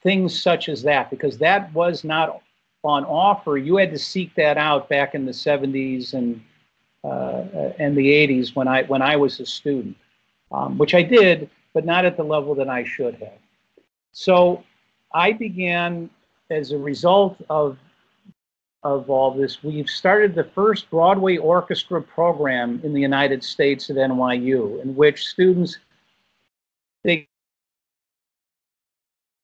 things such as that, because that was not on offer. You had to seek that out back in the seventies and uh, and the eighties when I when I was a student, um, which I did, but not at the level that I should have. So I began, as a result of of all this, we've started the first Broadway orchestra program in the United States at N Y U, in which students, they,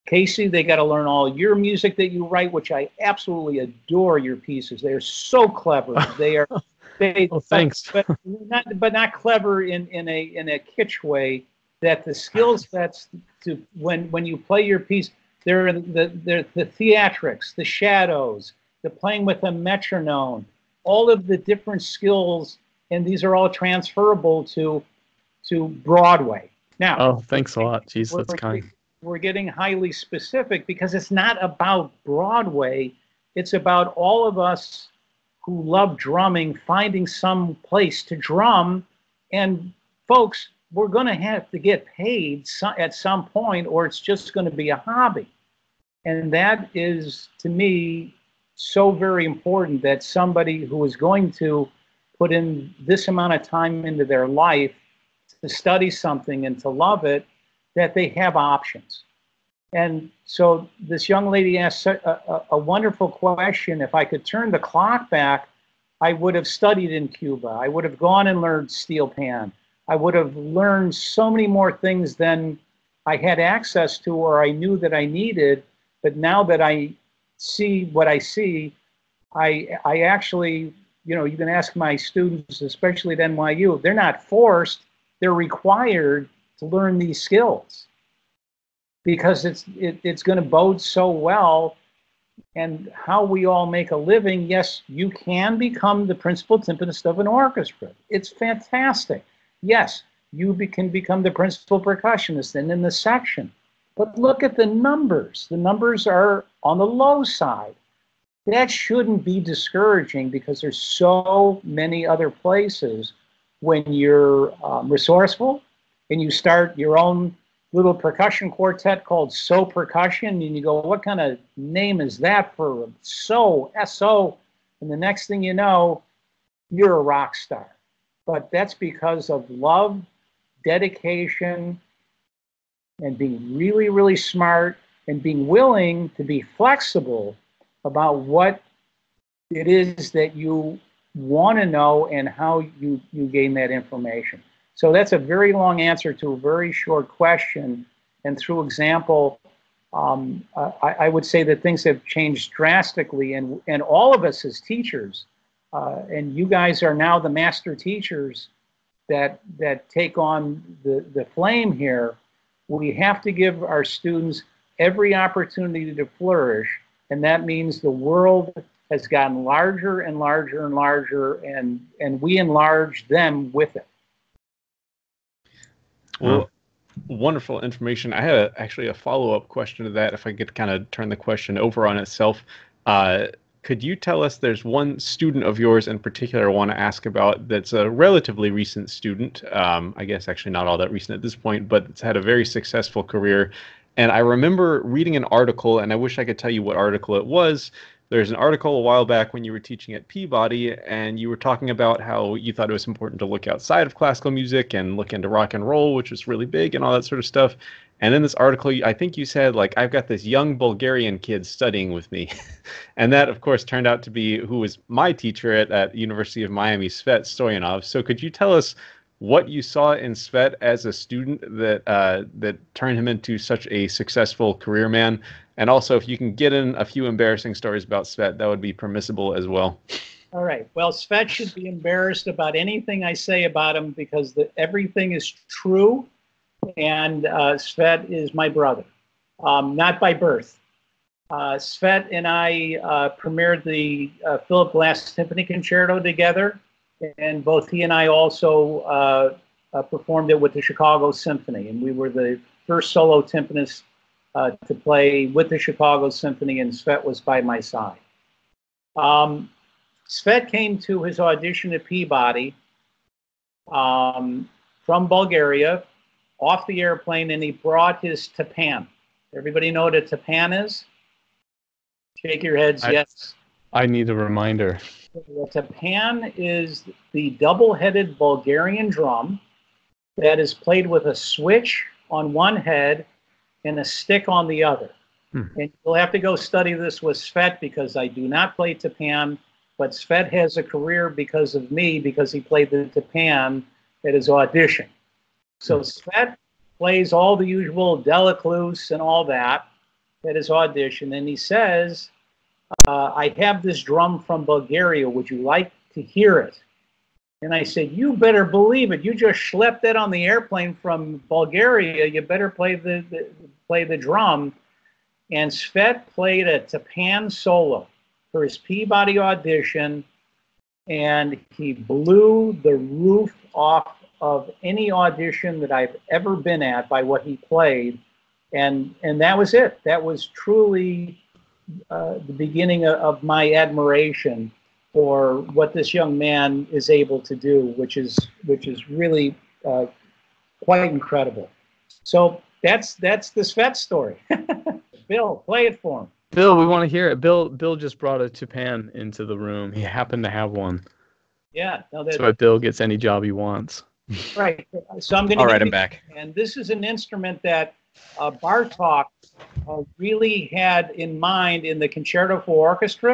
Casey, they got to learn all your music that you write, which I absolutely adore your pieces. They are so clever. They are, they, oh, thanks. But, but not, but not clever in, in a, in a kitsch way, that the skill sets to, when, when you play your piece, they're the, they're the theatrics, the shadows, the playing with a metronome, all of the different skills, and these are all transferable to to Broadway. Now, oh, thanks a lot. Jeez, that's kind. We're getting highly specific because it's not about Broadway. It's about all of us who love drumming finding some place to drum. And folks, we're going to have to get paid so, at some point, or it's just going to be a hobby. And that is, to me, so very important, that somebody who is going to put in this amount of time into their life to study something and to love it, that they have options. And so this young lady asked a, a, a wonderful question. If I could turn the clock back, I would have studied in Cuba. I would have gone and learned steel pan. I would have learned so many more things than I had access to or I knew that I needed. But now that I see what I see, I, I actually you know, you can ask my students, especially at N Y U, they're not forced, they're required to learn these skills because it's, it, it's going to bode so well. And how we all make a living, yes, you can become the principal timpanist of an orchestra. It's fantastic. Yes, you be, can become the principal percussionist and in the section. But look at the numbers. The numbers are on the low side. That shouldn't be discouraging because there's so many other places when you're um, resourceful and you start your own little percussion quartet called So Percussion, and you go, what kind of name is that for So, S O? And the next thing you know, you're a rock star. But that's because of love, dedication, and being really, really smart and being willing to be flexible about what it is that you want to know and how you, you gain that information. So that's a very long answer to a very short question. And through example, um, I, I would say that things have changed drastically, and, and all of us as teachers, uh, and you guys are now the master teachers that, that take on the, the flame here. We have to give our students every opportunity to flourish. And that means the world has gotten larger and larger and larger, and, and we enlarge them with it. Well, wonderful information. I had a, actually a follow-up question to that, if I could kind of turn the question over on itself. Uh, could you tell us, there's one student of yours in particular I want to ask about that's a relatively recent student, um, I guess actually not all that recent at this point, but it's had a very successful career. And I remember reading an article, and I wish I could tell you what article it was. There's an article a while back when you were teaching at Peabody, and you were talking about how you thought it was important to look outside of classical music and look into rock and roll, which was really big and all that sort of stuff. And in this article, I think you said, like, I've got this young Bulgarian kid studying with me. And that, of course, turned out to be who was my teacher at, at University of Miami, Svet Stoyanov. So could you tell us what you saw in Svet as a student that uh, that turned him into such a successful career man? And also, if you can get in a few embarrassing stories about Svet, that would be permissible as well. All right. Well, Svet should be embarrassed about anything I say about him because the, everything is true. And uh, Svet is my brother, um, not by birth. Uh, Svet and I uh, premiered the uh, Philip Glass Symphony Concerto together. And both he and I also uh, uh, performed it with the Chicago Symphony. And we were the first solo timpanists uh, to play with the Chicago Symphony, and Svet was by my side. Um, Svet came to his audition at Peabody um, from Bulgaria, off the airplane, and he brought his teppan. Everybody know what a teppan is? Shake your heads, I, yes. I need a reminder. The teppan is the double-headed Bulgarian drum that is played with a switch on one head and a stick on the other. Hmm. And you'll have to go study this with Svet because I do not play teppan, but Svet has a career because of me because he played the teppan at his audition. So hmm. Svet plays all the usual delacluse and all that at his audition, and he says, Uh, I have this drum from Bulgaria. Would you like to hear it? And I said, you better believe it. You just schlepped that on the airplane from Bulgaria. You better play the, the play the drum. And Svet played a teppan solo for his Peabody audition, and he blew the roof off of any audition that I've ever been at by what he played. And and that was it. That was truly Uh, the beginning of my admiration for what this young man is able to do, which is which is really uh, quite incredible. So that's that's the Svet story. Bill, play it for him. Bill, we want to hear it. Bill, Bill just brought a teppan into the room. He happened to have one. Yeah, no, that's so Bill gets any job he wants. Right. So I'm going to. All right, I'm back. And this is an instrument that uh, Bartók Uh, really had in mind in the Concerto for Orchestra.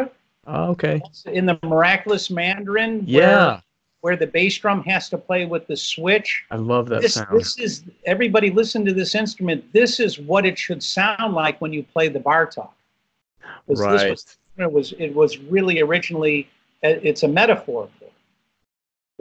Oh, okay. In the Miraculous Mandarin. Yeah. Where, where the bass drum has to play with the switch. I love that this, sound. This is, everybody listen to this instrument. This is what it should sound like when you play the Bartók. Right. This was, it, was, it was really originally it's a metaphor for it.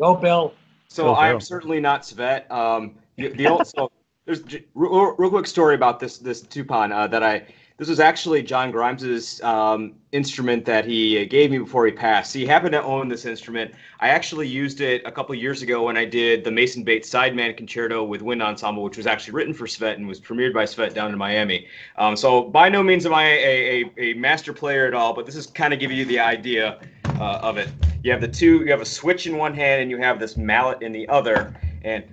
Go, Bill. So Go, Bill. I'm certainly not Svet. Um, the, the old, so there's real, real quick story about this this tupan uh, that I. This was actually John Grimes's um, instrument that he gave me before he passed. He happened to own this instrument. I actually used it a couple years ago when I did the Mason Bates Sideman Concerto with Wind Ensemble, which was actually written for Svet and was premiered by Svet down in Miami. Um, so by no means am I a, a, a master player at all, but this is kind of giving you the idea uh, of it. You have the two, you have a switch in one hand and you have this mallet in the other. And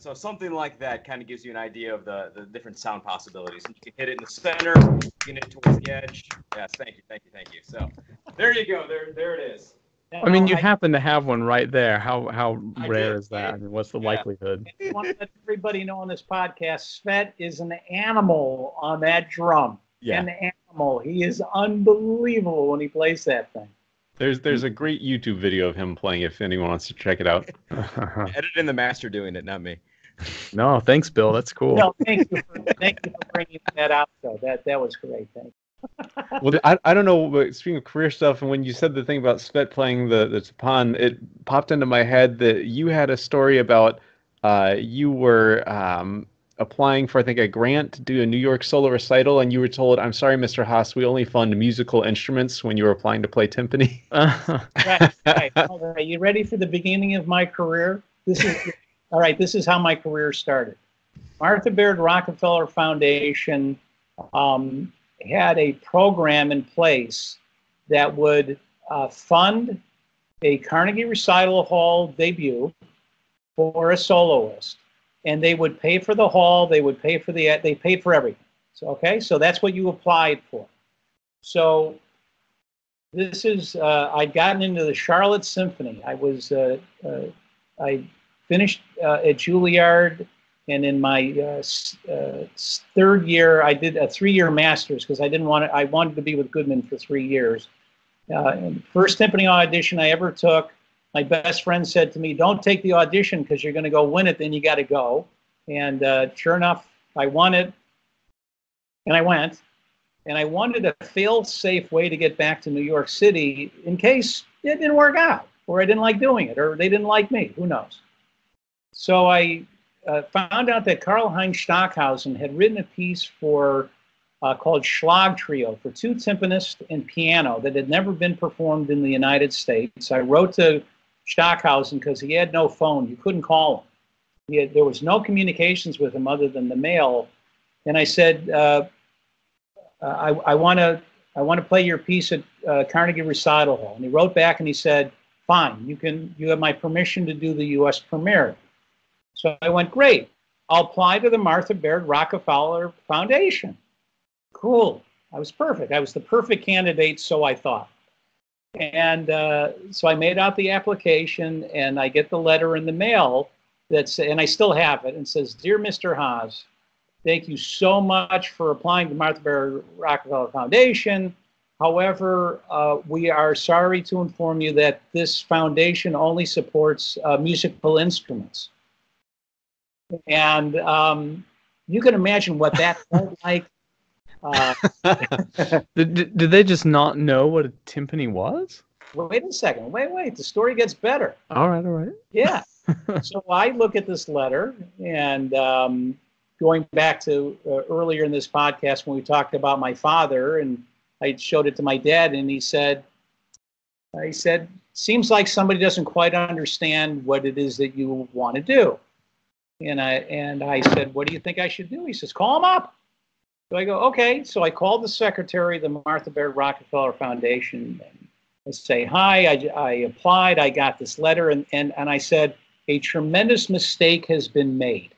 so something like that kind of gives you an idea of the, the different sound possibilities. And you can hit it in the center, you can hit it towards the edge. Yes, thank you, thank you, thank you. So there you go. There, there it is. Now, I mean, you I, happen to have one right there. How how I rare did. is that? I mean, what's the yeah. likelihood? I want to let everybody know on this podcast, Svet is an animal on that drum. Yeah. An animal. He is unbelievable when he plays that thing. There's there's a great YouTube video of him playing if anyone wants to check it out. Edit in the master doing it, not me. No, thanks, Bill. That's cool. No, thank you for, thank you for bringing that out, though. That, that was great. Thank you. Well, I, I don't know, but speaking of career stuff, and when you said the thing about Svet playing the, the tupan, it popped into my head that you had a story about uh, you were um, applying for, I think, a grant to do a New York solo recital, and you were told, "I'm sorry, Mister Haas, we only fund musical instruments," when you were applying to play timpani. Right, right. All right. You ready for the beginning of my career? This is... All right, this is how my career started. Martha Baird Rockefeller Foundation um, had a program in place that would uh, fund a Carnegie Recital Hall debut for a soloist, and they would pay for the hall, they would pay for the, they paid for everything. So, okay, so that's what you applied for. So this is, uh, I'd gotten into the Charlotte Symphony. I was, uh, uh, I. finished uh, at Juilliard, and in my uh, uh, third year, I did a three-year master's because I didn't want to, I wanted to be with Goodman for three years. Uh, and first timpani audition I ever took, my best friend said to me, "Don't take the audition because you're going to go win it, then you got to go." And uh, sure enough, I won it, and I went. And I wanted a fail-safe way to get back to New York City in case it didn't work out, or I didn't like doing it, or they didn't like me, who knows. So I uh, found out that Karlheinz Stockhausen had written a piece for uh, called Schlag Trio for two timpanists and piano that had never been performed in the United States. I wrote to Stockhausen because he had no phone. You couldn't call him. He had, there was no communications with him other than the mail. And I said, uh, I, I want to I want to play your piece at uh, Carnegie Recital Hall. And he wrote back and he said, "Fine, you can. You have my permission to do the U S premiere." So I went, "Great, I'll apply to the Martha Baird Rockefeller Foundation." Cool, I was perfect. I was the perfect candidate, so I thought. And uh, so I made out the application, and I get the letter in the mail, that's, and I still have it, and says, "Dear Mister Haas, thank you so much for applying to the Martha Baird Rockefeller Foundation. However, uh, we are sorry to inform you that this foundation only supports uh, musical instruments." And um, you can imagine what that felt like. Uh, did, did they just not know what a timpani was? Wait a second. Wait, wait. The story gets better. All right, all right. Yeah. So I look at this letter, and um, going back to uh, earlier in this podcast when we talked about my father, and I showed it to my dad, and he said, uh, he said, "Seems like somebody doesn't quite understand what it is that you want to do." And I and I said, "What do you think I should do?" He says, "Call him up." So I go, "Okay." So I called the secretary of the Martha Baird Rockefeller Foundation. And I say, "Hi, I, I applied. I got this letter." And, and, and I said, "A tremendous mistake has been made."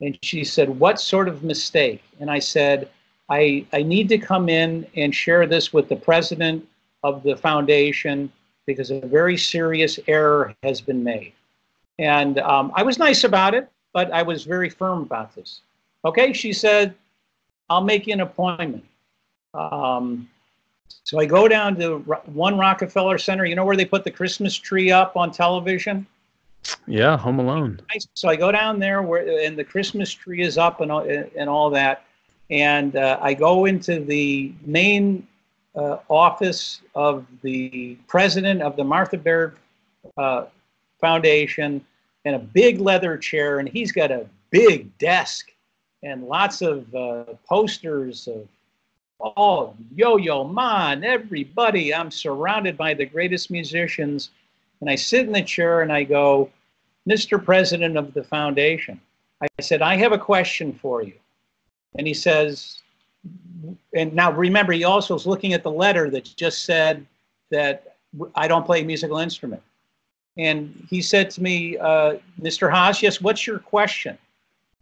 And she said, "What sort of mistake?" And I said, I, I need to come in and share this with the president of the foundation because a very serious error has been made." And um, I was nice about it, but I was very firm about this. "Okay," she said, "I'll make you an appointment." Um, so I go down to One Rockefeller Center. You know where they put the Christmas tree up on television? Yeah, Home Alone. So I go down there where, and the Christmas tree is up and all, and all that. And uh, I go into the main uh, office of the president of the Martha Baird uh, Foundation, and a big leather chair, and he's got a big desk and lots of uh, posters of all, Yo-Yo Ma and everybody. I'm surrounded by the greatest musicians. And I sit in the chair and I go, Mister President of the Foundation, I said, I have a question for you. And he says, and now remember, he also is looking at the letter that just said that I don't play a musical instrument. And he said to me, uh, Mister Haas, yes, what's your question?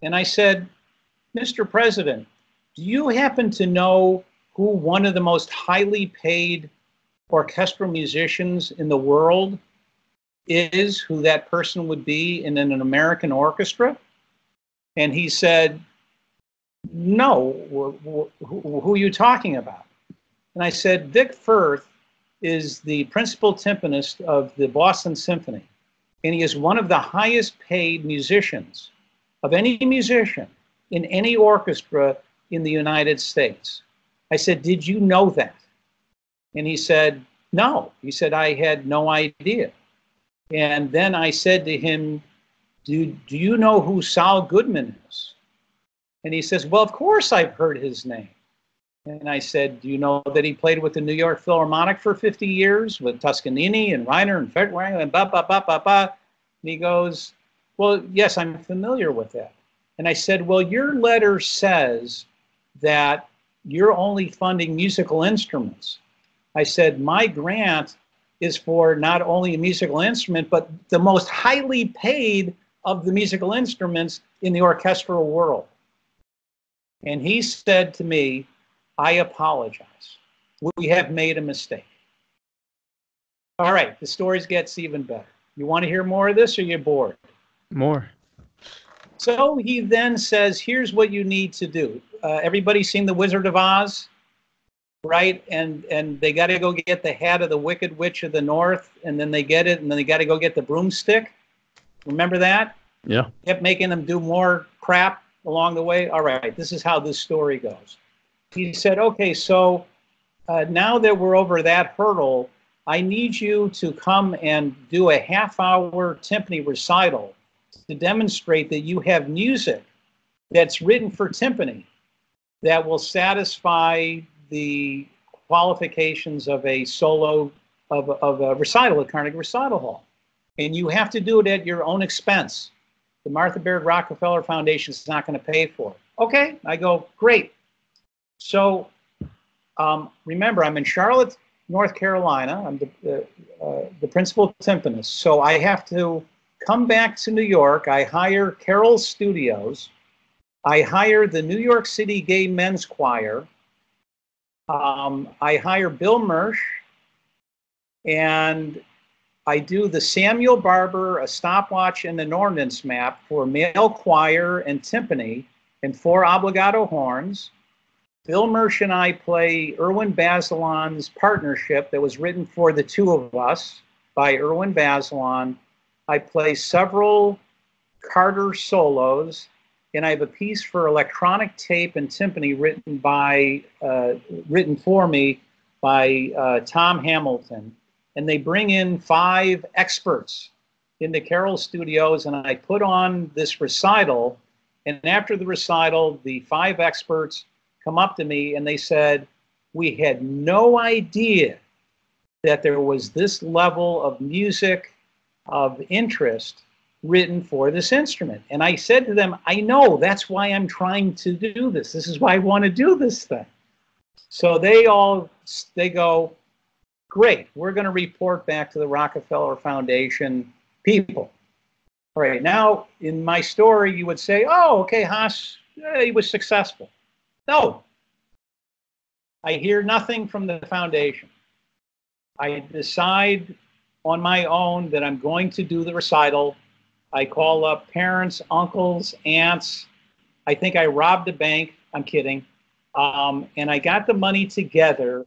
And I said, Mister President, do you happen to know who one of the most highly paid orchestral musicians in the world is, who that person would be in an American orchestra? And he said, no, wh wh who are you talking about? And I said, Vic Firth is the principal timpanist of the Boston Symphony, and he is one of the highest paid musicians of any musician in any orchestra in the United States. I said, did you know that? And he said, no. He said, I had no idea. And then I said to him, do, do you know who Saul Goodman is? And he says, well, of course I've heard his name. And I said, do you know that he played with the New York Philharmonic for fifty years with Toscanini and Reiner and Furtwängler and ba, ba, ba, ba, ba? And he goes, well, yes, I'm familiar with that. And I said, well, your letter says that you're only funding musical instruments. I said, my grant is for not only a musical instrument, but the most highly paid of the musical instruments in the orchestral world. And he said to me, I apologize. We have made a mistake. All right, the story gets even better. You want to hear more of this, or you're bored? More. So he then says, here's what you need to do. Uh, everybody seen The Wizard of Oz? Right, and and they got to go get the hat of the Wicked Witch of the North, and then they get it, and then they got to go get the broomstick. Remember that? Yeah. Kept making them do more crap along the way. All right, this is how this story goes. He said, okay, so uh, now that we're over that hurdle, I need you to come and do a half-hour timpani recital to demonstrate that you have music that's written for timpani that will satisfy the qualifications of a solo, of, of a recital at Carnegie Recital Hall. And you have to do it at your own expense. The Martha Baird Rockefeller Foundation is not going to pay for it. Okay, I go, great. So um, remember, I'm in Charlotte, North Carolina. I'm the, uh, uh, the principal timpanist. So I have to come back to New York. I hire Carroll Studios. I hire the New York City Gay Men's Choir. Um, I hire Bill Moersch, and I do the Samuel Barber, A Stopwatch and an Ordnance Map for male choir and timpani and four obligato horns. Bill Moersch and I play Erwin Bazelon's Partnership that was written for the two of us by Erwin Bazelon. I play several Carter solos, and I have a piece for electronic tape and timpani written by, uh, written for me by uh, Tom Hamilton. And they bring in five experts into Carroll Studios, and I put on this recital. And after the recital, the five experts come up to me and they said, we had no idea that there was this level of music of interest written for this instrument. And I said to them, I know, that's why I'm trying to do this. This is why I want to do this thing. So they all, they go, great, we're going to report back to the Rockefeller Foundation people. All right, now in my story, you would say, oh, okay, Haas, eh, he was successful. No, I hear nothing from the foundation. I decide on my own that I'm going to do the recital. I call up parents, uncles, aunts. I think I robbed a bank. I'm kidding. Um, and I got the money together,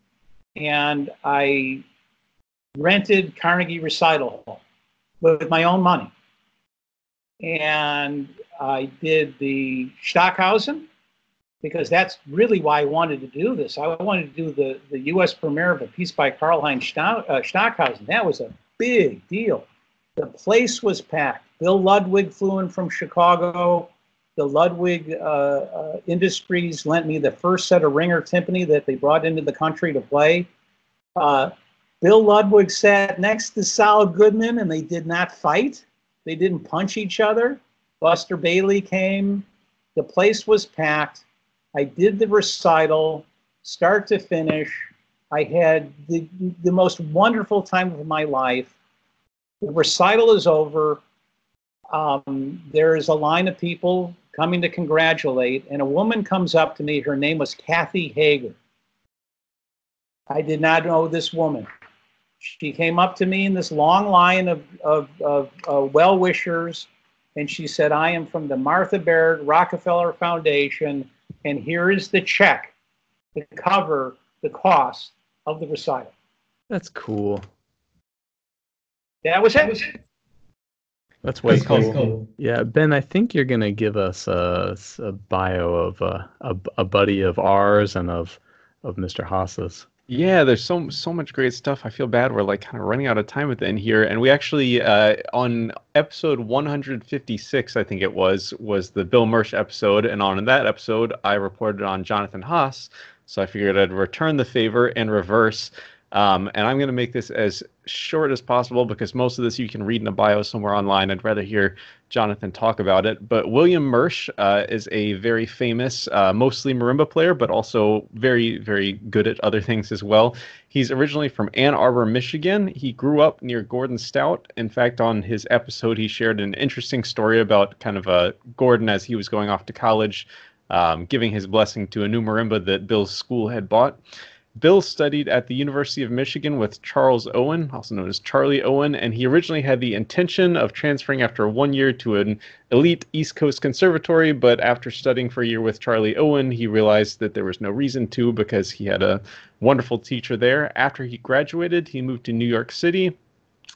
and I rented Carnegie Recital Hall with my own money. and I did the Stockhausen, because that's really why I wanted to do this. I wanted to do the, the U S premiere of a piece by Karlheinz Stockhausen. That was a big deal. The place was packed. Bill Ludwig flew in from Chicago. The Ludwig uh, uh, Industries lent me the first set of Ringer timpani that they brought into the country to play. Uh, Bill Ludwig sat next to Saul Goodman, and they did not fight. They didn't punch each other. Buster Bailey came. The place was packed. I did the recital, start to finish. I had the, the most wonderful time of my life. The recital is over. Um, there is a line of people coming to congratulate, and a woman comes up to me. Her name was Kathy Hager. I did not know this woman. She came up to me in this long line of, of, of uh, well-wishers, and she said, "I am from the Martha Baird Rockefeller Foundation, and here is the check to cover the cost of the recital." That's cool. That was it. That was it. That's what it's called. Yeah, Ben, I think you're going to give us a, a bio of uh, a, a buddy of ours and of of Mister Haas's. Yeah, there's so so much great stuff. I feel bad we're like kind of running out of time at the end here. And we actually, uh, on episode one fifty-six, I think it was, was the Bill Moersch episode. And on that episode, I reported on Jonathan Haas. So I figured I'd return the favor and reverse. Um, and I'm going to make this as short as possible, because most of this you can read in a bio somewhere online. I'd rather hear Jonathan talk about it. But William Moersch uh, is a very famous, uh, mostly marimba player, but also very, very good at other things as well. He's originally from Ann Arbor, Michigan. He grew up near Gordon Stout. In fact, on his episode, he shared an interesting story about kind of uh, Gordon as he was going off to college, um, giving his blessing to a new marimba that Bill's school had bought. Bill studied at the University of Michigan with Charles Owen, also known as Charlie Owen, and he originally had the intention of transferring after one year to an elite East Coast conservatory, but after studying for a year with Charlie Owen, he realized that there was no reason to, because he had a wonderful teacher there. After he graduated, he moved to New York City,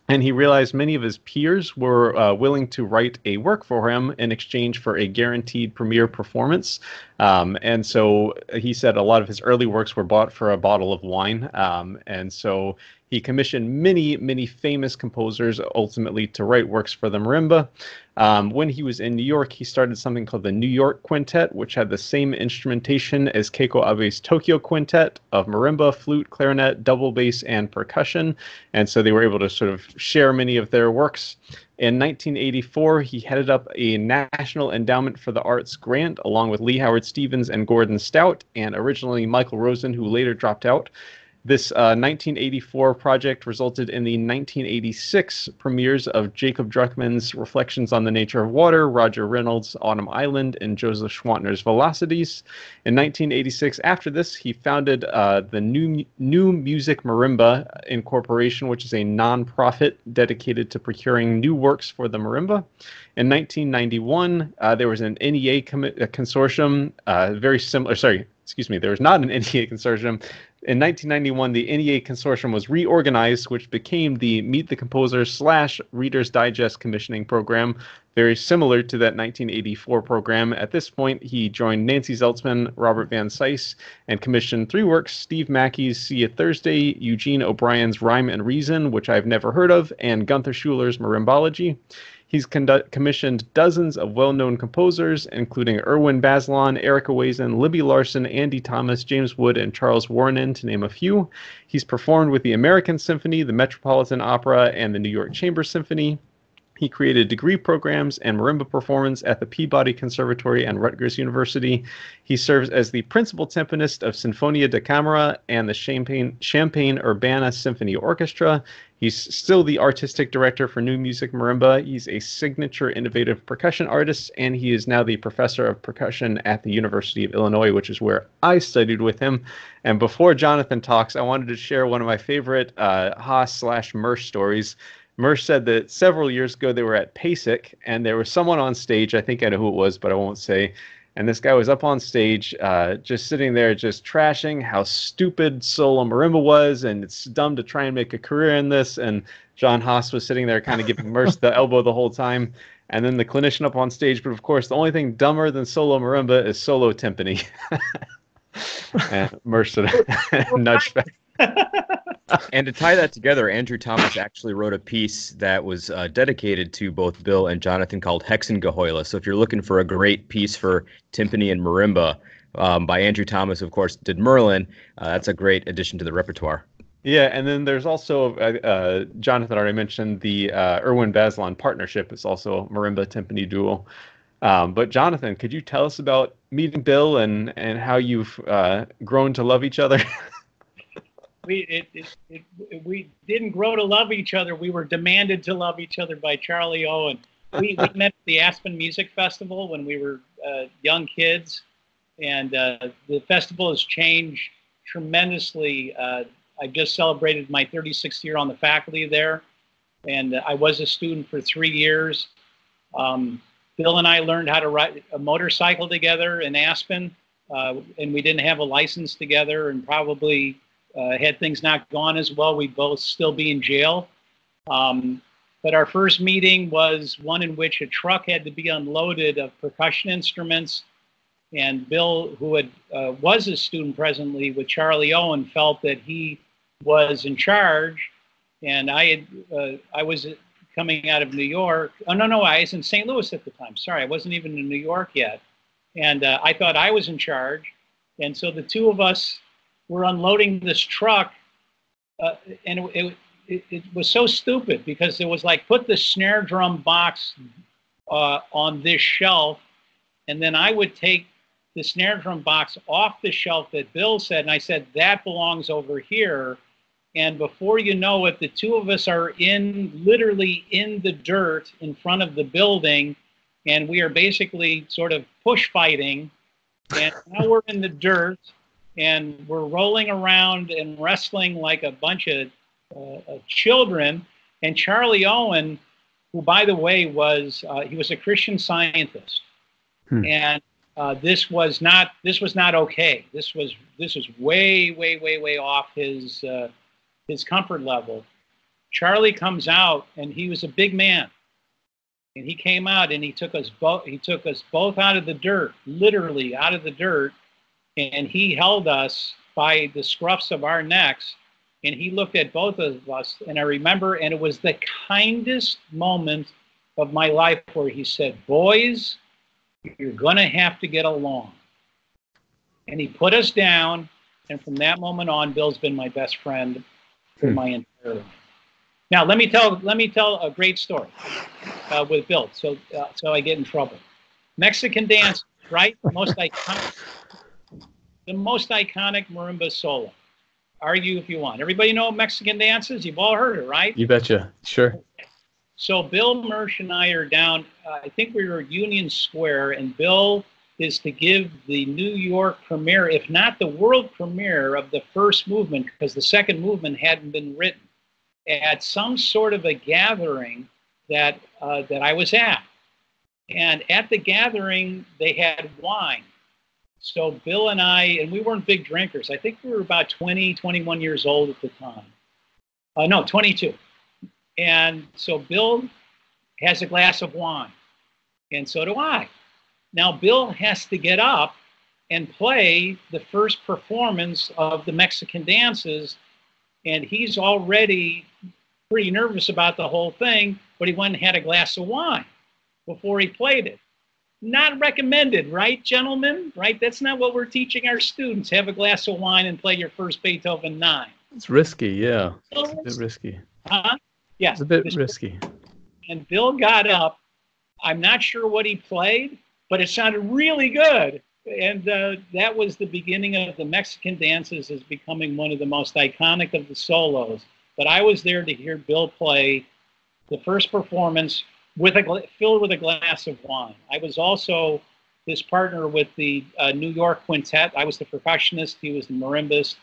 and he realized many of his peers were uh, willing to write a work for him in exchange for a guaranteed premiere performance. Um, and so he said a lot of his early works were bought for a bottle of wine. Um, and so he commissioned many, many famous composers ultimately to write works for the marimba. Um, when he was in New York, he started something called the New York Quintet, which had the same instrumentation as Keiko Abe's Tokyo Quintet of marimba, flute, clarinet, double bass, and percussion. And so they were able to sort of share many of their works. In nineteen eighty-four, he headed up a National Endowment for the Arts grant, along with Lee Howard Stevens and Gordon Stout, and originally Michael Rosen, who later dropped out. This uh, nineteen eighty-four project resulted in the nineteen eighty-six premieres of Jacob Druckmann's Reflections on the Nature of Water, Roger Reynolds' Autumn Island, and Joseph Schwantner's Velocities. In nineteen eighty-six, after this, he founded uh, the New, New Music Marimba Incorporation, which is a nonprofit dedicated to procuring new works for the marimba. In nineteen ninety-one, uh, there was an N E A com- consortium, uh, very similar, sorry, excuse me, there was not an N E A consortium. In nineteen ninety-one, the N E A consortium was reorganized, which became the Meet the Composers slash Reader's Digest commissioning program, very similar to that nineteen eighty-four program. At this point, he joined Nancy Zeltzman, Robert Van Sice, and commissioned three works: Steve Mackey's See You Thursday, Eugene O'Brien's Rhyme and Reason, which I've never heard of, and Gunther Schuler's Marimbology. He's conduct, commissioned dozens of well-known composers, including Erwin Bazelon, Erica Waisen, Libby Larson, Andy Thomas, James Wood, and Charles Warren, to name a few. He's performed with the American Symphony, the Metropolitan Opera, and the New York Chamber Symphony. He created degree programs and marimba performance at the Peabody Conservatory and Rutgers University. He serves as the principal timpanist of Sinfonia da Camera and the Champaign, Champaign Urbana Symphony Orchestra. He's still the artistic director for New Music Marimba. He's a signature innovative percussion artist, and he is now the professor of percussion at the University of Illinois, which is where I studied with him. And before Jonathan talks, I wanted to share one of my favorite uh, Haas slash Moersch stories. Moersch said that several years ago they were at PASIC, and there was someone on stage, I think I know who it was, but I won't say, and this guy was up on stage uh, just sitting there just trashing how stupid solo marimba was, and it's dumb to try and make a career in this, and John Haas was sitting there kind of giving Moersch the elbow the whole time. and then the clinician up on stage. But of course, the only thing dumber than solo marimba is solo timpani. And Moersch nudged back. And to tie that together, Andrew Thomas actually wrote a piece that was uh, dedicated to both Bill and Jonathan called Hexengeheule. So if you're looking for a great piece for timpani and marimba, um, by Andrew Thomas, of course, did Merlin. Uh, that's a great addition to the repertoire. Yeah, and then there's also, uh, uh, Jonathan already mentioned, the uh, Erwin Bazelon partnership. It's also a marimba-timpani duo. Um, but Jonathan, could you tell us about meeting Bill and, and how you've uh, grown to love each other? We, it, it, it, we didn't grow to love each other. We were demanded to love each other by Charlie Owen. We, we met at the Aspen Music Festival when we were uh, young kids. And uh, the festival has changed tremendously. Uh, I just celebrated my thirty-sixth year on the faculty there. And uh, I was a student for three years. Um, Bill and I learned how to ride a motorcycle together in Aspen. Uh, and we didn't have a license together, and probably... Uh, had things not gone as well, we'd both still be in jail. Um, but our first meeting was one in which a truck had to be unloaded of percussion instruments. And Bill, who had, uh, was a student presently with Charlie Owen, felt that he was in charge. And I, had, uh, I was coming out of New York. Oh, no, no, I was in Saint Louis at the time. Sorry, I wasn't even in New York yet. And uh, I thought I was in charge. And so the two of us were unloading this truck, uh, and it, it, it was so stupid because it was like, put the snare drum box uh, on this shelf, and then I would take the snare drum box off the shelf that Bill said, and I said, that belongs over here. And before you know it, the two of us are in, literally in the dirt in front of the building, and we are basically sort of push fighting, and now we're in the dirt. And we're rolling around and wrestling like a bunch of, uh, of children. And Charlie Owen, who, by the way, was uh, he was a Christian Scientist, hmm. and uh, this was not this was not okay. This was this was way way way way off his uh, his comfort level. Charlie comes out, and he was a big man, and he came out and he took us both he took us both out of the dirt, literally out of the dirt. And he held us by the scruffs of our necks, and he looked at both of us, and I remember, and it was the kindest moment of my life where he said, boys, you're gonna have to get along. And he put us down, and from that moment on, Bill's been my best friend for my entire life. Now, let me tell, let me tell a great story uh, with Bill, so, uh, so I get in trouble. Mexican dance, right? The most iconic. The most iconic marimba solo. Argue if you want. Everybody know Mexican dances? You've all heard it, right? You betcha. Sure. So Bill Moersch and I are down, uh, I think we were at Union Square, and Bill is to give the New York premiere, if not the world premiere, of the first movement, because the second movement hadn't been written, at some sort of a gathering that, uh, that I was at. And at the gathering, they had wine. So Bill and I, and we weren't big drinkers. I think we were about twenty, twenty-one years old at the time. Uh, no, twenty-two. And so Bill has a glass of wine, and so do I. Now Bill has to get up and play the first performance of the Mexican dances, and he's already pretty nervous about the whole thing, but he went and had a glass of wine before he played it. Not recommended, right, gentlemen? Right? That's not what we're teaching our students. Have a glass of wine and play your first Beethoven nine. It's risky, yeah. It's a bit risky. Huh? Yeah. It's a bit risky. And Bill got up. I'm not sure what he played, but it sounded really good. And uh, that was the beginning of the Mexican dances as becoming one of the most iconic of the solos. But I was there to hear Bill play the first performance with a filled with a glass of wine. I was also his partner with the uh, New York Quintet. I was the percussionist, he was the marimbist,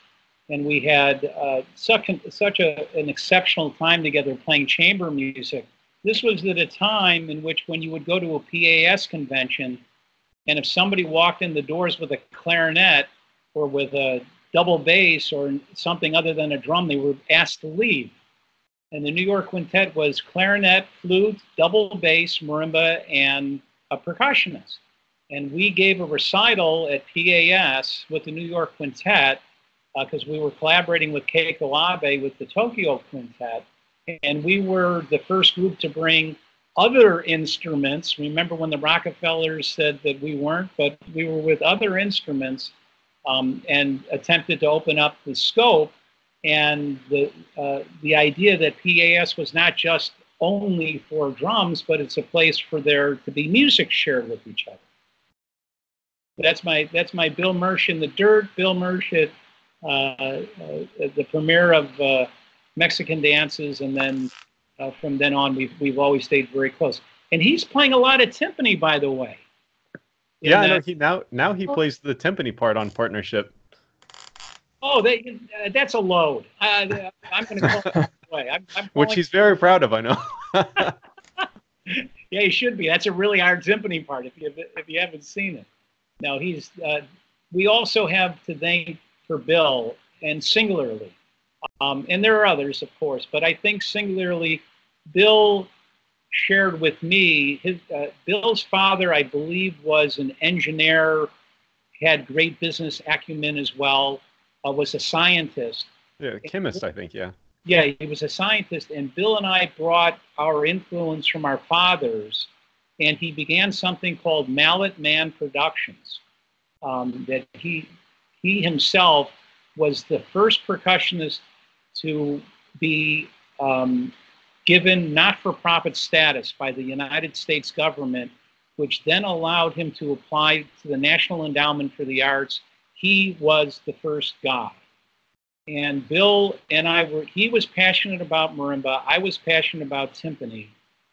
and we had uh, such, an, such a, an exceptional time together playing chamber music. This was at a time in which when you would go to a P A S convention, and if somebody walked in the doors with a clarinet or with a double bass or something other than a drum, they were asked to leave. And the New York Quintet was clarinet, flute, double bass, marimba, and a percussionist. And we gave a recital at P A S with the New York Quintet, because uh, we were collaborating with Keiko Abe with the Tokyo Quintet. And we were the first group to bring other instruments. Remember when the Rockefellers said that we weren't, but we were with other instruments um, and attempted to open up the scope. And the, uh, the idea that P A S was not just only for drums, but it's a place for there to be music shared with each other. That's my, that's my Bill Moersch in the dirt. Bill Moersch at uh, uh, the premiere of uh, Mexican dances, and then uh, from then on, we've, we've always stayed very close. And he's playing a lot of timpani, by the way. Yeah, I know he, now, now he plays the timpani part on Partnership. Oh, they, uh, that's a load. Uh, I'm going to call it that way. I'm, I'm Which he's very proud of, I know. Yeah, he should be. That's a really hard timpani part, if you, if you haven't seen it. No, he's, uh, we also have to thank for Bill, and singularly. Um, and there are others, of course, but I think singularly, Bill shared with me, his, uh, Bill's father, I believe, was an engineer, had great business acumen as well. Uh, was a scientist. Yeah, a chemist, and, I think, yeah. Yeah, he was a scientist, and Bill and I brought our influence from our fathers, and he began something called Mallet Man Productions, um, that he, he himself was the first percussionist to be um, given not-for-profit status by the United States government, which then allowed him to apply to the National Endowment for the Arts. He was the first guy. And Bill and I were, he was passionate about marimba, I was passionate about timpani,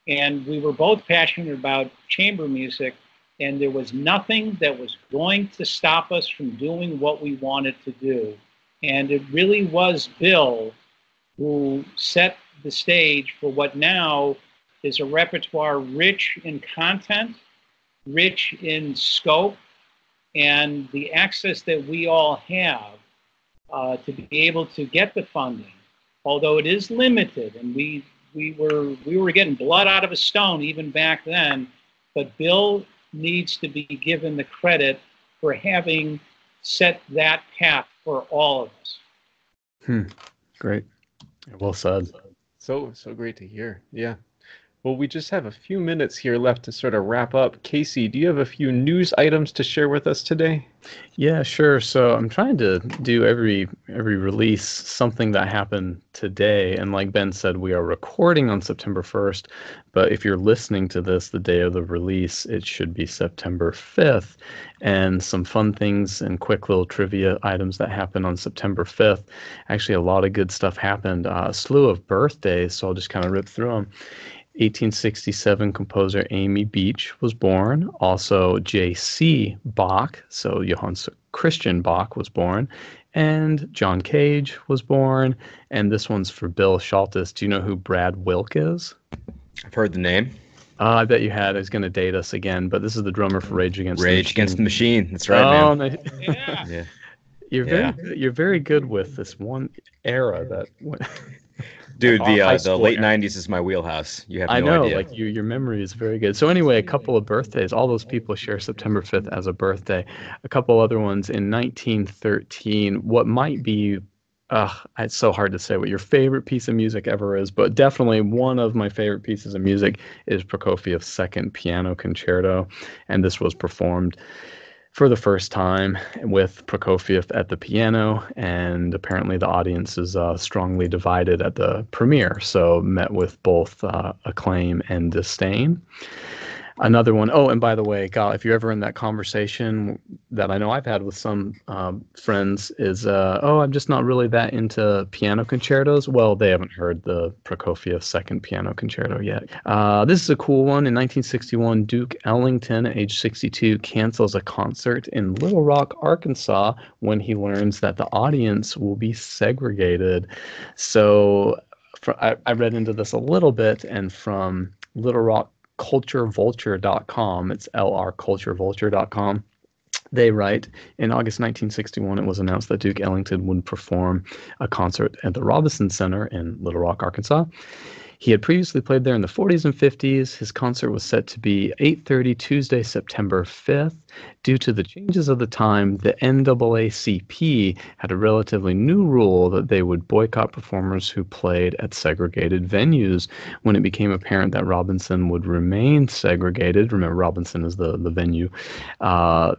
and we were both passionate about chamber music, and there was nothing that was going to stop us from doing what we wanted to do. And it really was Bill who set the stage for what now is a repertoire rich in content, rich in scope, and the access that we all have uh, to be able to get the funding, although it is limited, and we we were we were getting blood out of a stone even back then. But Bill needs to be given the credit for having set that path for all of us. Hmm. Great. Well said. So so great to hear. Yeah. Well, we just have a few minutes here left to sort of wrap up. Casey, do you have a few news items to share with us today? Yeah, sure. So I'm trying to do every every release something that happened today. And like Ben said, we are recording on September first. But if you're listening to this the day of the release, it should be September fifth. And some fun things and quick little trivia items that happened on September fifth. Actually, a lot of good stuff happened. Uh, a slew of birthdays, so I'll just kind of rip through them. eighteen sixty-seven composer Amy Beach was born. Also J C Bach, so Johann Christian Bach was born. And John Cage was born. And this one's for Bill Schultes. Do you know who Brad Wilk is? I've heard the name. Uh, I bet you had. It's going to date us again, but this is the drummer for Rage Against Rage the Machine. Rage Against the Machine. That's right, oh, man. Nice. Yeah. Yeah. You're, yeah. Very, you're very good with this one era that... Went Dude, the uh, the late nineties is my wheelhouse. You have no idea. I know, idea. like you, your memory is very good. So anyway, a couple of birthdays. All those people share September fifth as a birthday. A couple other ones in nineteen thirteen. What might be, uh, it's so hard to say what your favorite piece of music ever is, but definitely one of my favorite pieces of music is Prokofiev's Second Piano Concerto, and this was performed for the first time with Prokofiev at the piano, and apparently the audience is uh, strongly divided at the premiere, so met with both uh, acclaim and disdain. Another one, oh, and by the way, God, if you're ever in that conversation that I know I've had with some uh, friends is, uh, oh, I'm just not really that into piano concertos. Well, they haven't heard the Prokofiev Second Piano Concerto yet. Uh, this is a cool one. In nineteen sixty-one, Duke Ellington, at age sixty-two, cancels a concert in Little Rock, Arkansas, when he learns that the audience will be segregated. So for, I, I read into this a little bit, and from Little Rock, culture vulture dot com. It's L R culture vulture dot com. They write, in August nineteen sixty-one, it was announced that Duke Ellington would perform a concert at the Robinson Center in Little Rock, Arkansas. He had previously played there in the forties and fifties. His concert was set to be eight thirty Tuesday, September fifth. Due to the changes of the time, the N double A C P had a relatively new rule that they would boycott performers who played at segregated venues. When it became apparent that Robinson would remain segregated, remember Robinson is the, the venue, uh,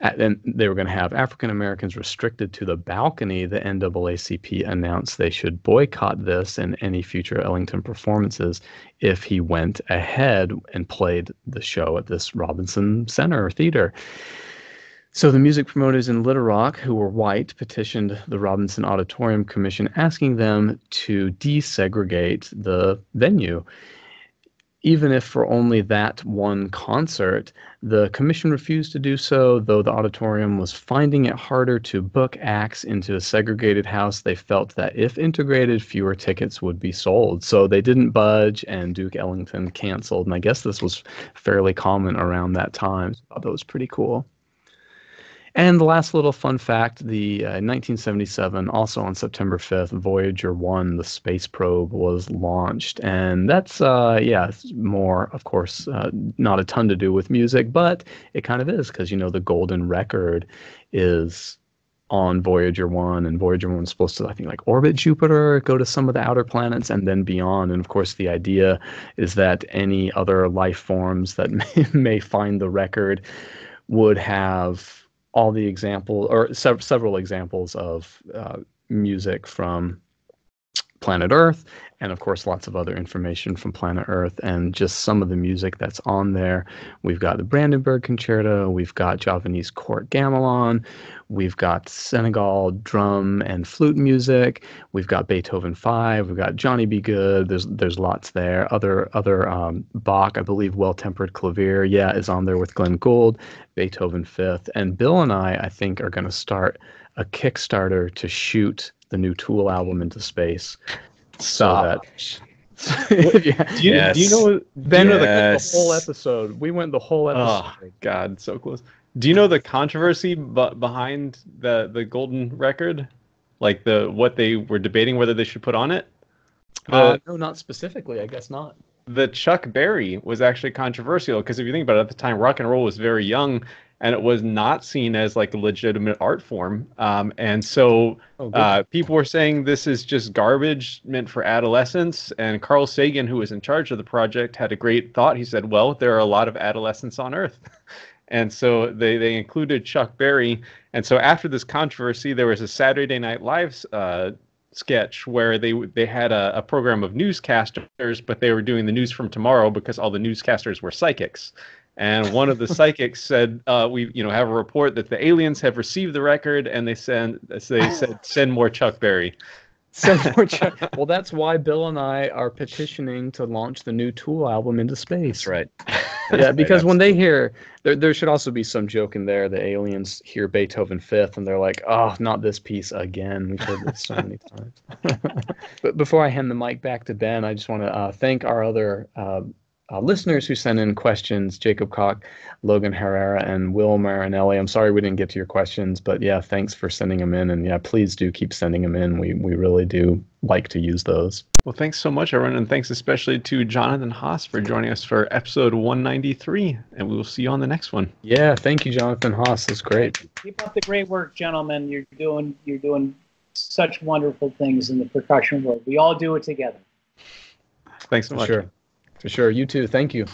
and they were going to have African Americans restricted to the balcony, the N double A C P announced they should boycott this and any future Ellington performances if he went ahead and played the show at this Robinson Center Theater. So the music promoters in Little Rock, who were white, petitioned the Robinson Auditorium Commission asking them to desegregate the venue. Even if for only that one concert, the commission refused to do so, though the auditorium was finding it harder to book acts into a segregated house. They felt that if integrated, fewer tickets would be sold. So they didn't budge, and Duke Ellington canceled. And I guess this was fairly common around that time. So I thought that was pretty cool. And the last little fun fact, the uh, nineteen seventy-seven, also on September fifth, Voyager one, the space probe, was launched. And that's, uh, yeah, more, of course, uh, not a ton to do with music, but it kind of is because, you know, the golden record is on Voyager one, and Voyager one is supposed to, I think, like orbit Jupiter, go to some of the outer planets, and then beyond. And of course, the idea is that any other life forms that may, may find the record would have all the example or se- several examples of uh, music from planet Earth, and of course lots of other information from planet Earth. And just some of the music that's on there, we've got the Brandenburg Concerto, we've got Javanese court gamelan, we've got Senegal drum and flute music, we've got Beethoven five, we've got Johnny B. Good. There's there's lots there. Other other um, Bach, I believe, Well-Tempered Clavier, yeah, is on there with Glenn Gould, Beethoven fifth, and Bill and I, I think, are going to start a Kickstarter to shoot the new Tool album into space. Stop. So that what, do, you, yes. do you know Ben yes. the whole episode? We went the whole episode. Oh God, so close. Do you know the controversy b- behind the the golden record? Like the what they were debating whether they should put on it? The, uh, no, not specifically. I guess not. The Chuck Berry was actually controversial because if you think about it, at the time rock and roll was very young. And it was not seen as like a legitimate art form. Um, and so oh, uh, people were saying this is just garbage meant for adolescents. And Carl Sagan, who was in charge of the project, had a great thought. He said, well, there are a lot of adolescents on Earth. And so they, they included Chuck Berry. And so after this controversy, there was a Saturday Night Live uh, sketch where they they had a, a program of newscasters, but they were doing the news from tomorrow because all the newscasters were psychics. And one of the psychics said, uh, "We, you know, have a report that the aliens have received the record, and they send, they said, send more Chuck Berry." Send more Chuck. Well, that's why Bill and I are petitioning to launch the new Tool album into space. That's right. That's yeah, because right, when they hear, there, there should also be some joke in there. The aliens hear Beethoven fifth, and they're like, "Oh, not this piece again." We've heard this so many times. But before I hand the mic back to Ben, I just want to uh, thank our other. Uh, Uh, listeners who sent in questions, Jacob Koch, Logan Herrera, and Will Marinelli. I'm sorry we didn't get to your questions, but yeah, thanks for sending them in. And yeah, please do keep sending them in. We we really do like to use those. Well, thanks so much, everyone. And thanks especially to Jonathan Haas for joining us for episode one ninety-three. And we will see you on the next one. Yeah, thank you, Jonathan Haas. That's great. Keep up the great work, gentlemen. You're doing you're doing such wonderful things in the percussion world. We all do it together. Thanks so much. Sure. For sure. You too. Thank you.